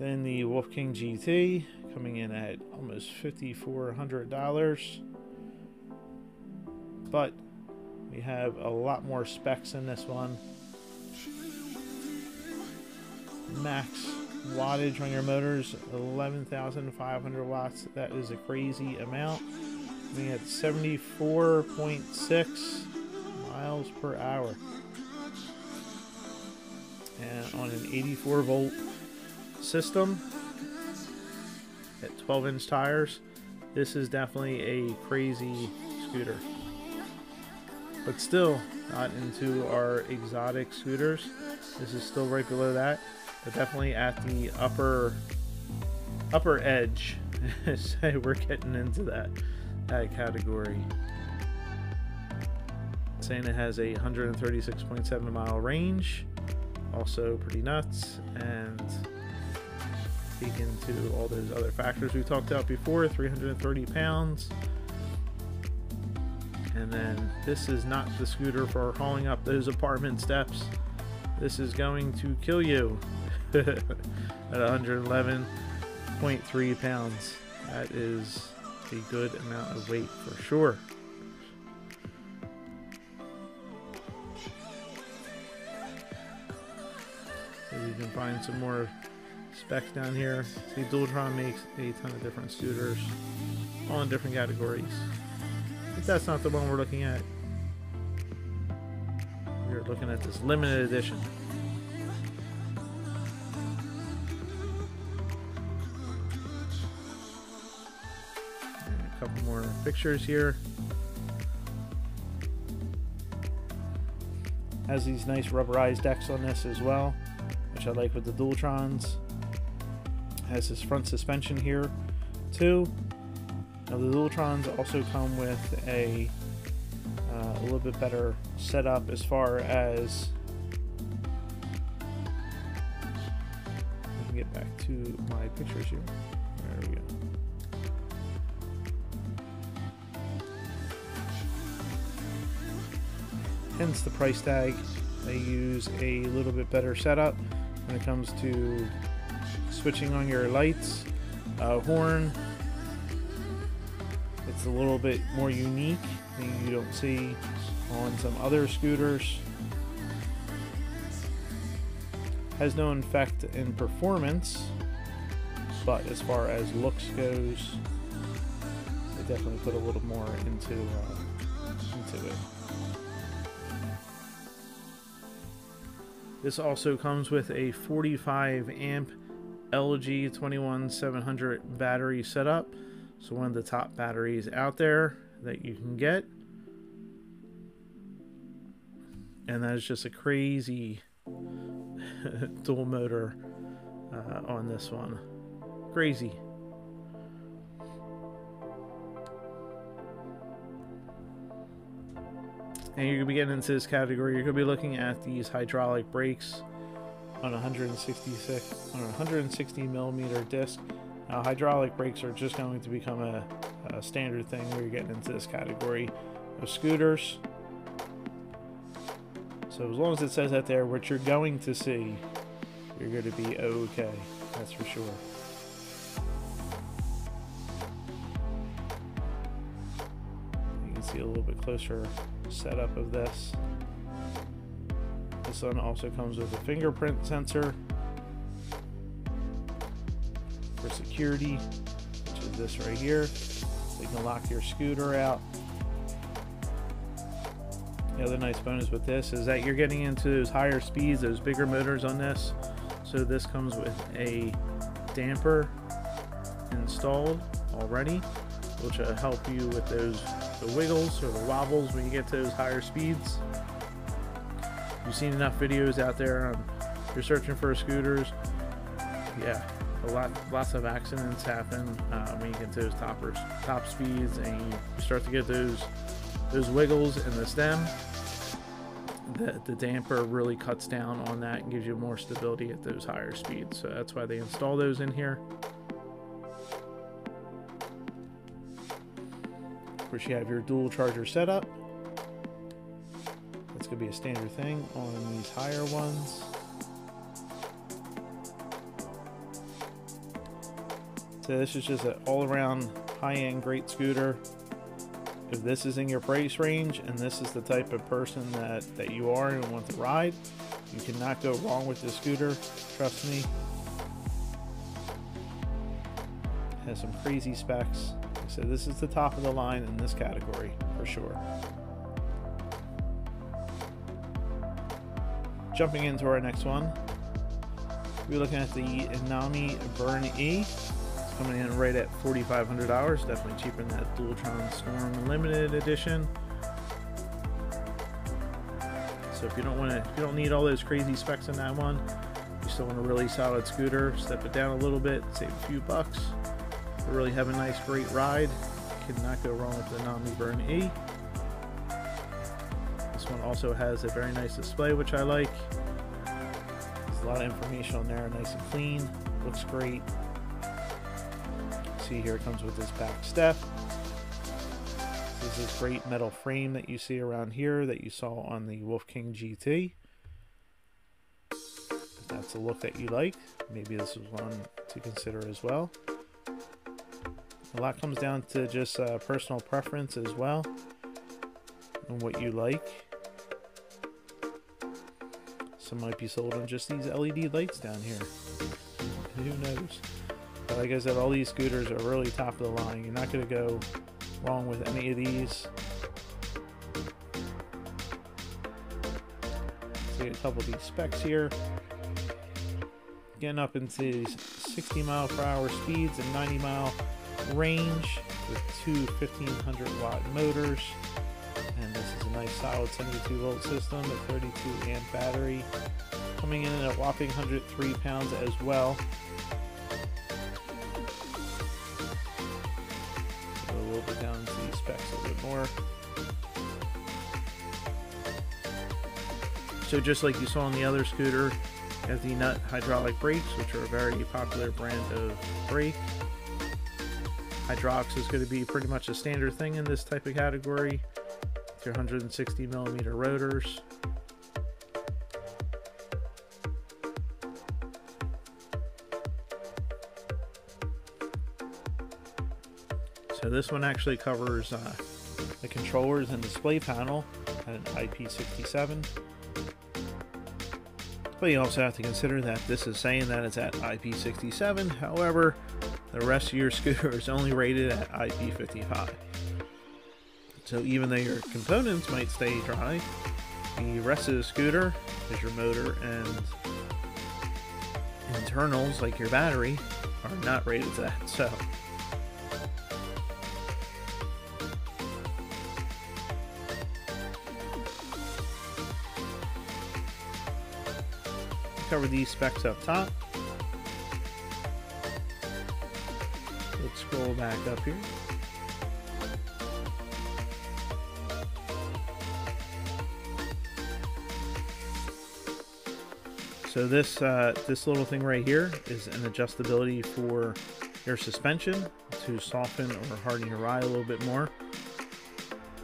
than the Wolf King G T, coming in at almost fifty-four hundred dollars. But we have a lot more specs in this one. Max wattage on your motors, eleven thousand five hundred watts. That is a crazy amount. We had seventy-four point six miles per hour. And on an eighty-four volt system at twelve inch tires, this is definitely a crazy scooter. But still not into our exotic scooters. This is still right below that, but definitely at the upper upper edge. So we're getting into that that category. Saying it has a one hundred thirty-six point seven mile range, also pretty nuts. And speaking to all those other factors we talked about before, three hundred thirty pounds. And then this is not the scooter for hauling up those apartment steps. This is going to kill you at one hundred eleven point three pounds. That is a good amount of weight for sure. So you can find some more specs down here. See, Dualtron makes a ton of different scooters, all in different categories. But that's not the one we're looking at. We're looking at this limited edition. And a couple more pictures here. Has these nice rubberized decks on this as well, which I like with the Dualtrons. Has this front suspension here too. Now the Dualtrons also come with a, uh, a little bit better setup as far as, I can get back to my pictures here, there we go. Hence the price tag, they use a little bit better setup when it comes to switching on your lights, uh, horn. It's a little bit more unique than you don't see on some other scooters. Has no effect in performance, but as far as looks goes, they definitely put a little more into uh, into it. This also comes with a forty-five amp L G twenty-one seven hundred battery setup. So one of the top batteries out there that you can get. And that is just a crazy dual motor uh, on this one. Crazy. And you're going to be getting into this category. You're going to be looking at these hydraulic brakes on one hundred sixty-six on one hundred sixty millimeter disc. Now, hydraulic brakes are just going to become a, a standard thing where you're getting into this category of scooters. So as long as it says that there, what you're going to see, you're going to be okay. That's for sure. You can see a little bit closer setup of this. This one also comes with a fingerprint sensor for security, which is this right here, so you can lock your scooter out. The other nice bonus with this is that you're getting into those higher speeds, those bigger motors on this. So this comes with a damper installed already, which will help you with those the wiggles or the wobbles when you get to those higher speeds. You've seen enough videos out there on, you're searching for scooters. Yeah, A lot, lots of accidents happen uh, when you get to those toppers, top speeds, and you start to get those those wiggles in the stem. The, the damper really cuts down on that and gives you more stability at those higher speeds. So that's why they install those in here. Of course, you have your dual charger setup. That's going to be a standard thing on these higher ones. So this is just an all-around high-end great scooter. If this is in your price range and this is the type of person that, that you are and want to ride, you cannot go wrong with this scooter, trust me. It has some crazy specs. So this is the top of the line in this category for sure. Jumping into our next one, we're looking at the Inami Burn E. It's coming in right at forty-five hundred dollars, definitely cheaper than that Dualtron Storm Limited Edition. So if you don't want to, if you don't need all those crazy specs in that one, you still want a really solid scooter, step it down a little bit, save a few bucks, but really have a nice, great ride. Cannot go wrong with the Inami Burn E. This one also has a very nice display, which I like. There's a lot of information on there, nice and clean, looks great. See here it comes with this back step. There's this great metal frame that you see around here that you saw on the Wolf King G T. If that's a look that you like, maybe this is one to consider as well. A lot comes down to just uh, personal preference as well, and what you like. Some might be sold on just these L E D lights down here. Who knows? But like I said, all these scooters are really top of the line. You're not going to go wrong with any of these. See a couple of these specs here. Getting up into these sixty mile per hour speeds and ninety mile range with two fifteen hundred watt motors. And this is a nice solid seventy-two volt system, a thirty-two amp battery, coming in at a whopping one hundred three pounds as well. Go a little bit down into the specs a little bit more. So just like you saw on the other scooter, you have the nut hydraulic brakes, which are a very popular brand of brake. Hydraulics is going to be pretty much a standard thing in this type of category. Your one hundred sixty millimeter rotors. So this one actually covers uh, the controllers and display panel at an I P sixty-seven. But you also have to consider that this is saying that it's at I P sixty-seven. However, the rest of your scooter is only rated at I P fifty-five. So even though your components might stay dry, the rest of the scooter is your motor and internals, like your battery, are not rated to that. So cover these specs up top. Let's scroll back up here. So this uh, this little thing right here is an adjustability for your suspension to soften or harden your ride a little bit more.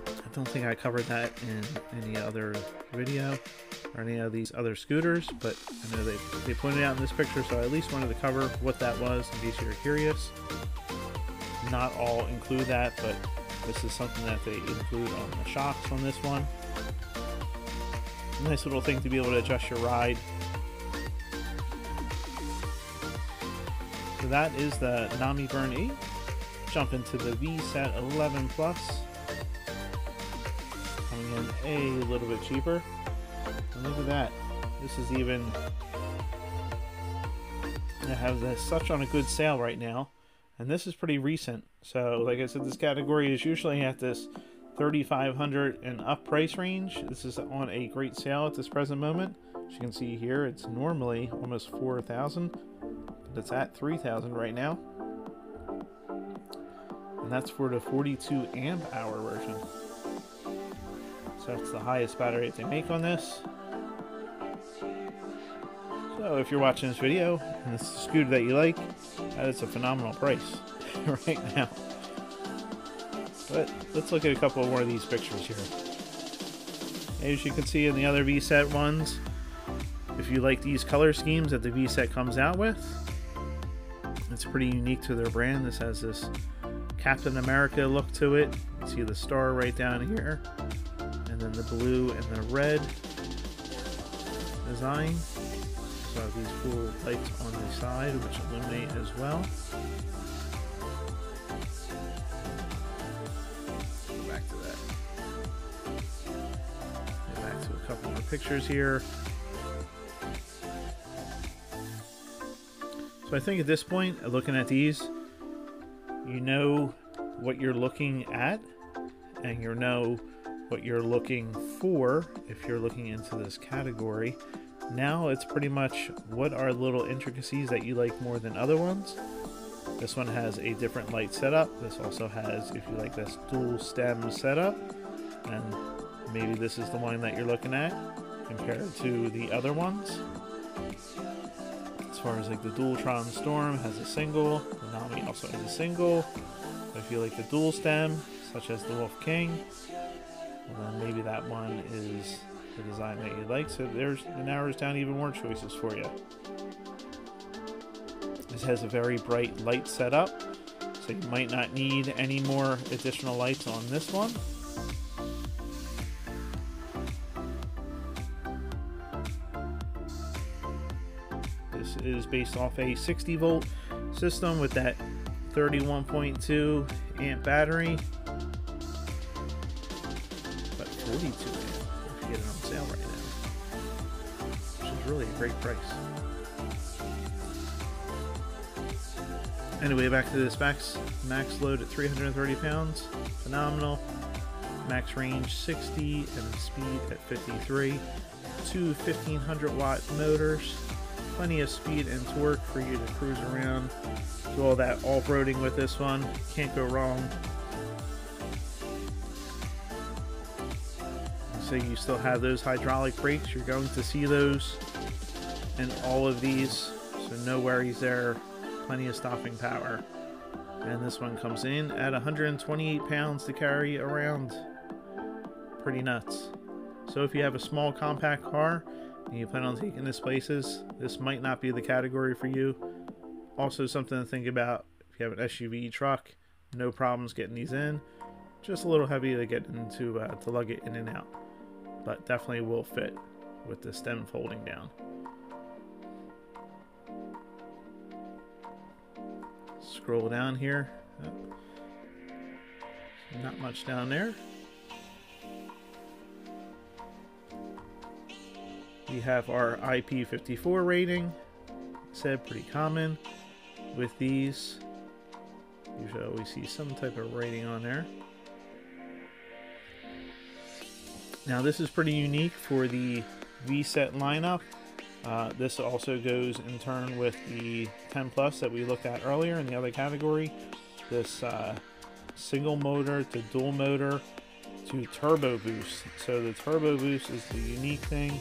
I don't think I covered that in any other video or any of these other scooters, but I know they, they pointed out in this picture, so I at least wanted to cover what that was in case you're curious. Not all include that, but this is something that they include on the shocks on this one. Nice little thing to be able to adjust your ride. So that is the Inami Burn E. Jump into the V SETT eleven plus. Coming in a little bit cheaper. And look at that. This is even... I have this such on a good sale right now. And this is pretty recent. So like I said, this category is usually at this thirty-five hundred dollars and up price range. This is on a great sale at this present moment. As you can see here, it's normally almost four thousand dollars. It's at three thousand right now, and that's for the forty-two amp hour version. So that's the highest battery that they make on this. So if you're watching this video and it's the scooter that you like, that is a phenomenal price right now. But let's look at a couple more of these pictures here. as you can see in the other V SETT ones. If you like these color schemes that the V SETT comes out with, it's pretty unique to their brand. This has this Captain America look to it. You can see the star right down here, and then the blue and the red design. So these cool lights on the side, which illuminate as well. Go back to that. Go back to a couple more pictures here. So I think at this point, looking at these, you know what you're looking at, and you know what you're looking for if you're looking into this category. Now it's pretty much what are little intricacies that you like more than other ones. This one has a different light setup. This also has, if you like this dual stem setup, and maybe this is the one that you're looking at compared to the other ones. As far as like the Dualtron Storm has a single, Inami also has a single. So if you like the dual stem, such as the Wolf King, and then maybe that one is the design that you like. So there's it narrows down even more choices for you. This has a very bright light setup, so you might not need any more additional lights on this one. This is based off a sixty volt system with that thirty-one point two amp battery, but forty-two amp. Get it on sale right now, which is really a great price. Anyway, back to this max max load at three hundred thirty pounds, phenomenal. Max range sixty and speed at fifty-three. Two fifteen hundred watt motors, plenty of speed and torque for you to cruise around. Do all that off-roading with this one, can't go wrong. So you still have those hydraulic brakes. You're going to see those in all of these, so no worries there. Plenty of stopping power. And this one comes in at one hundred twenty-eight pounds to carry around. Pretty nuts. So if you have a small compact car and you plan on taking this places, this might not be the category for you. Also something to think about if you have an S U V truck, no problems getting these in. Just a little heavy to get into uh, to lug it in and out. But definitely will fit with the stem folding down. Scroll down here. Oh. Not much down there. We have our I P fifty-four rating. Said pretty common with these. You should always see some type of rating on there. Now this is pretty unique for the V SETT lineup. Uh, this also goes in turn with the ten plus that we looked at earlier in the other category. This uh, single motor to dual motor to turbo boost. So the turbo boost is the unique thing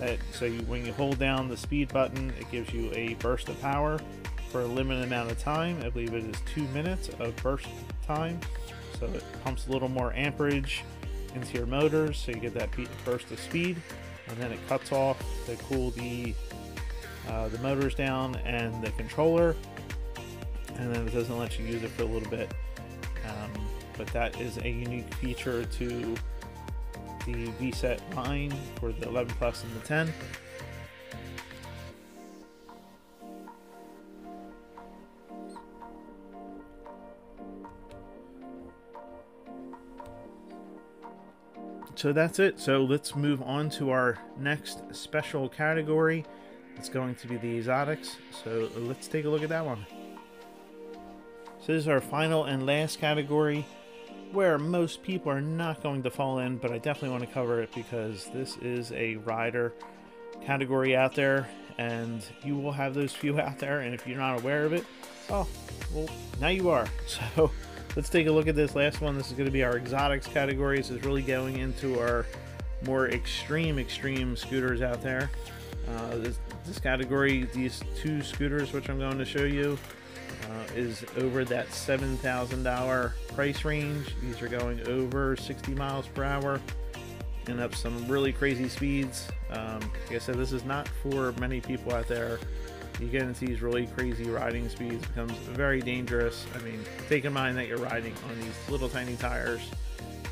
that so you, when you hold down the speed button, it gives you a burst of power for a limited amount of time. I believe it is two minutes of burst time. So it pumps a little more amperage into your motors, so you get that burst of speed, and then it cuts off to cool the uh, the motors down and the controller, and then it doesn't let you use it for a little bit. Um, but that is a unique feature to the V SETT line for the eleven plus and the ten. So that's it. So let's move on to our next special category. It's going to be the exotics. So let's take a look at that one. So this is our final and last category where most people are not going to fall in, but I definitely want to cover it because this is a rider category out there, and you will have those few out there. And if you're not aware of it, oh, well, now you are. So let's take a look at this last one. This is going to be our exotics category. This is really going into our more extreme, extreme scooters out there. Uh, this, this category, these two scooters, which I'm going to show you, uh, is over that seven thousand dollar price range. These are going over sixty miles per hour. and up some really crazy speeds. Um, like I said, this is not for many people out there. You get into these really crazy riding speeds, it becomes very dangerous. I mean, take in mind that you're riding on these little tiny tires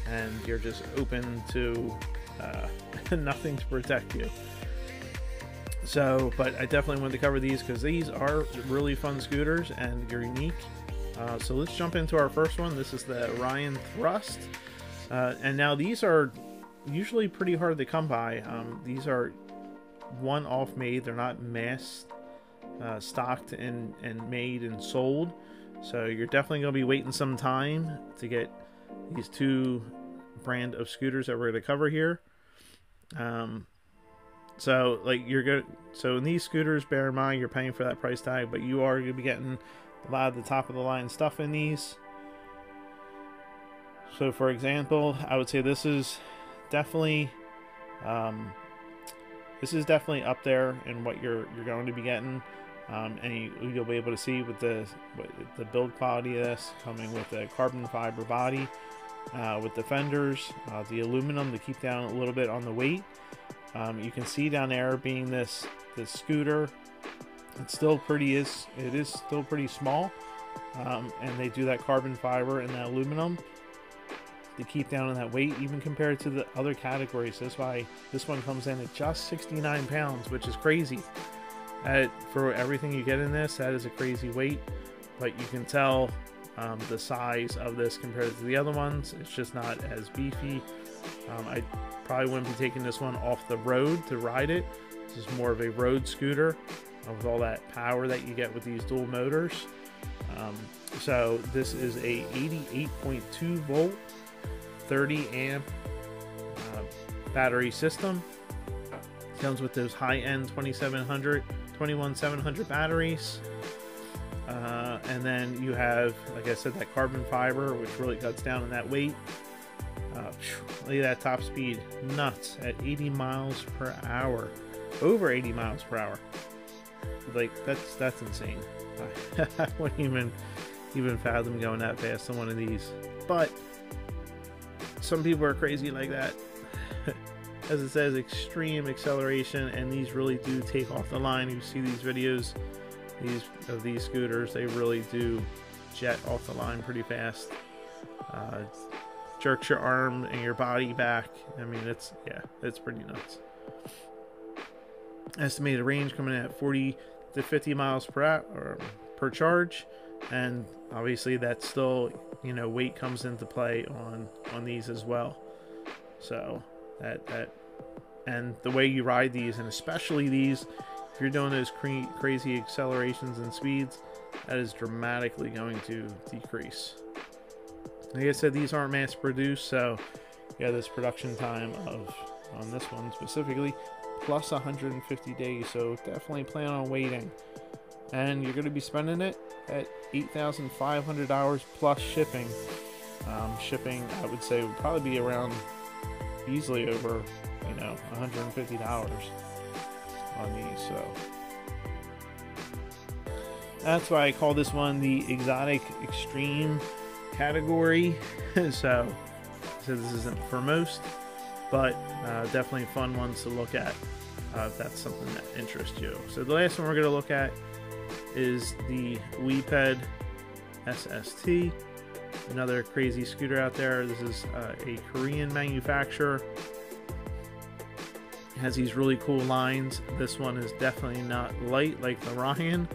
and you're just open to uh, nothing to protect you. So, but I definitely wanted to cover these because these are really fun scooters and they're unique. Uh, so let's jump into our first one. This is the Orion Thrust. Uh, and now these are usually pretty hard to come by. Um, these are one-off made. They're not mass uh, stocked and, and made and sold. So you're definitely going to be waiting some time to get these two brand of scooters that we're going to cover here. Um, so like you're going so in these scooters, bear in mind, you're paying for that price tag, but you are going to be getting a lot of the top of the line stuff in these. So for example, I would say this is definitely um, this is definitely up there in what you're you're going to be getting, um, and you, you'll be able to see with the with the build quality of this, coming with a carbon fiber body, uh, with the fenders, uh, the aluminum to keep down a little bit on the weight. Um, you can see down there being this this scooter. It's still pretty is it is still pretty small, um, and they do that carbon fiber and that aluminum to keep down on that weight, even compared to the other categories. That's why this one comes in at just sixty-nine pounds, which is crazy. At, for everything you get in this, that is a crazy weight, but you can tell um, the size of this compared to the other ones. It's just not as beefy. Um, I probably wouldn't be taking this one off the road to ride it. This is more of a road scooter uh, with all that power that you get with these dual motors. Um, so this is a eighty-eight point two volt. thirty amp uh, battery system. Comes with those high-end twenty-seven hundred, twenty-one seven hundred batteries, uh, and then you have, like I said, that carbon fiber, which really cuts down on that weight. Uh, phew, look at that top speed, nuts, at eighty miles per hour, over eighty miles per hour. Like that's that's insane. I wouldn't even even fathom going that fast on one of these, but some people are crazy like that. As it says, extreme acceleration, and these really do take off the line. You see these videos these of these scooters, they really do jet off the line pretty fast. Uh, jerks your arm and your body back. I mean, it's, yeah, it's pretty nuts. Estimated range coming at forty to fifty miles per hour per charge, and obviously that's still, you know, weight comes into play on on these as well. So that that and the way you ride these, and especially these, if you're doing those cre crazy accelerations and speeds, that is dramatically going to decrease. Like I said, these aren't mass produced, so yeah, this production time of on this one specifically plus one hundred fifty days, so definitely plan on waiting. And you're going to be spending it at eight thousand five hundred dollars plus shipping. Um, shipping, I would say, would probably be around easily over, you know, one hundred fifty dollars on these. So that's why I call this one the exotic extreme category. so, so this isn't for most, but uh, definitely fun ones to look at uh, if that's something that interests you. So the last one we're going to look at is the WePed S S T, another crazy scooter out there. This is uh, a Korean manufacturer. It has these really cool lines. This one is definitely not light like the Orion,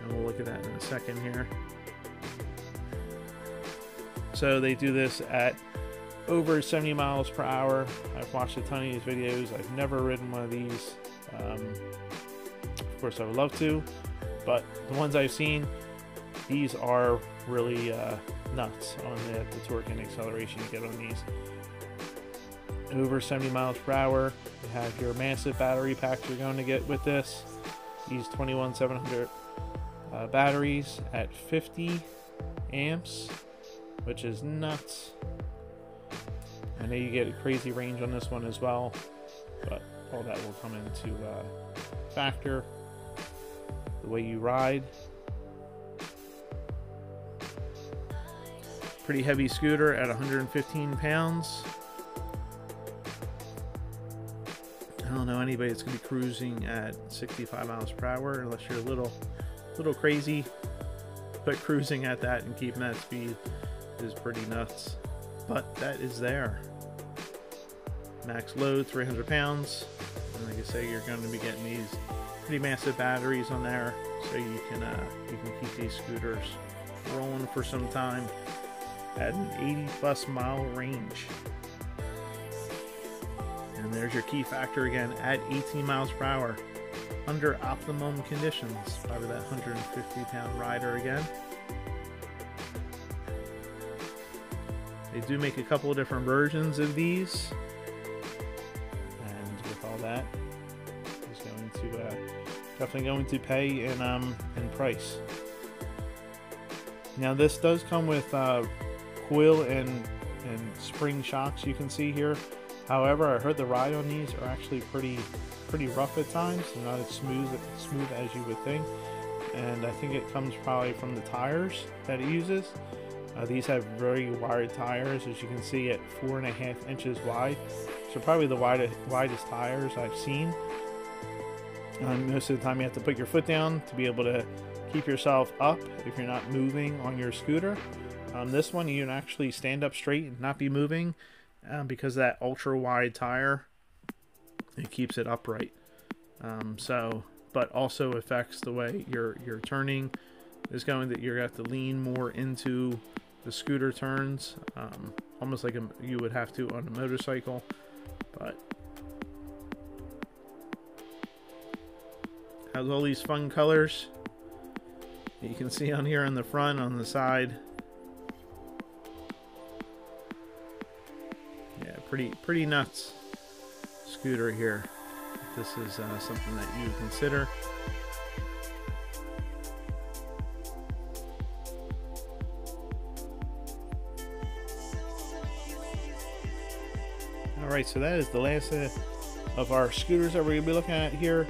and we'll look at that in a second here. So they do this at over seventy miles per hour. I've watched a ton of these videos. I've never ridden one of these. Um, course I would love to, but the ones I've seen, these are really uh, nuts on the, the torque and acceleration you get on these. Over seventy miles per hour. You have your massive battery pack you're going to get with this, these twenty-one seven hundred uh, batteries at fifty amps, which is nuts. I know you get a crazy range on this one as well, but all that will come into uh, factor the way you ride. Pretty heavy scooter at one hundred fifteen pounds. I don't know anybody that's gonna be cruising at sixty-five miles per hour unless you're a little little crazy, but cruising at that and keeping that speed is pretty nuts. But that is there. Max load three hundred pounds, and like I say, you're going to be getting these pretty massive batteries on there, so you can uh, you can keep these scooters rolling for some time at an eighty plus mile range. And there's your key factor again at eighteen miles per hour under optimum conditions by that one hundred fifty pound rider again. They do make a couple of different versions of these, and with all that, it's going to uh, definitely going to pay in um in price. Now this does come with uh, coil and and spring shocks. You can see here. However, I heard the ride on these are actually pretty pretty rough at times. They're not as smooth as smooth as you would think, and I think it comes probably from the tires that it uses. Uh, these have very wide tires, as you can see, at four and a half inches wide. So probably the widest, widest tires I've seen. Um, most of the time you have to put your foot down to be able to keep yourself up if you're not moving on your scooter. Um, this one you can actually stand up straight and not be moving um, because of that ultra wide tire. It keeps it upright. Um, so, but also affects the way you're you're turning. Is going that you're going to have to lean more into the scooter turns, um, almost like a, you would have to on a motorcycle. But has all these fun colors that you can see on here on the front, on the side. Yeah, pretty pretty nuts scooter here. If this is uh, something that you consider. Alright, so that is the last uh, of our scooters that we're going to be looking at here.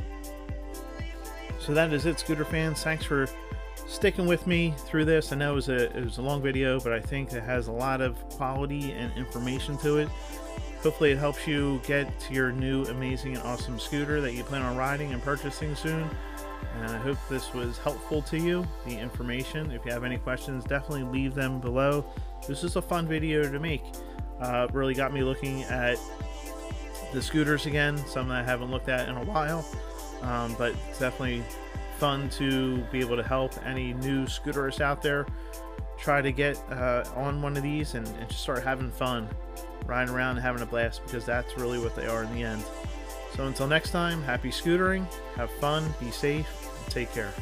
So that is it, scooter fans. Thanks for sticking with me through this. I know it was a, it was a long video, but I think it has a lot of quality and information to it. Hopefully it helps you get to your new amazing and awesome scooter that you plan on riding and purchasing soon. And I hope this was helpful to you, the information. If you have any questions, definitely leave them below. This is a fun video to make. Uh, really got me looking at the scooters again, some that I haven't looked at in a while, um, but it's definitely fun to be able to help any new scooters out there try to get uh, on one of these and, and just start having fun riding around and having a blast, because that's really what they are in the end. So until next time, happy scootering, have fun, be safe, and take care.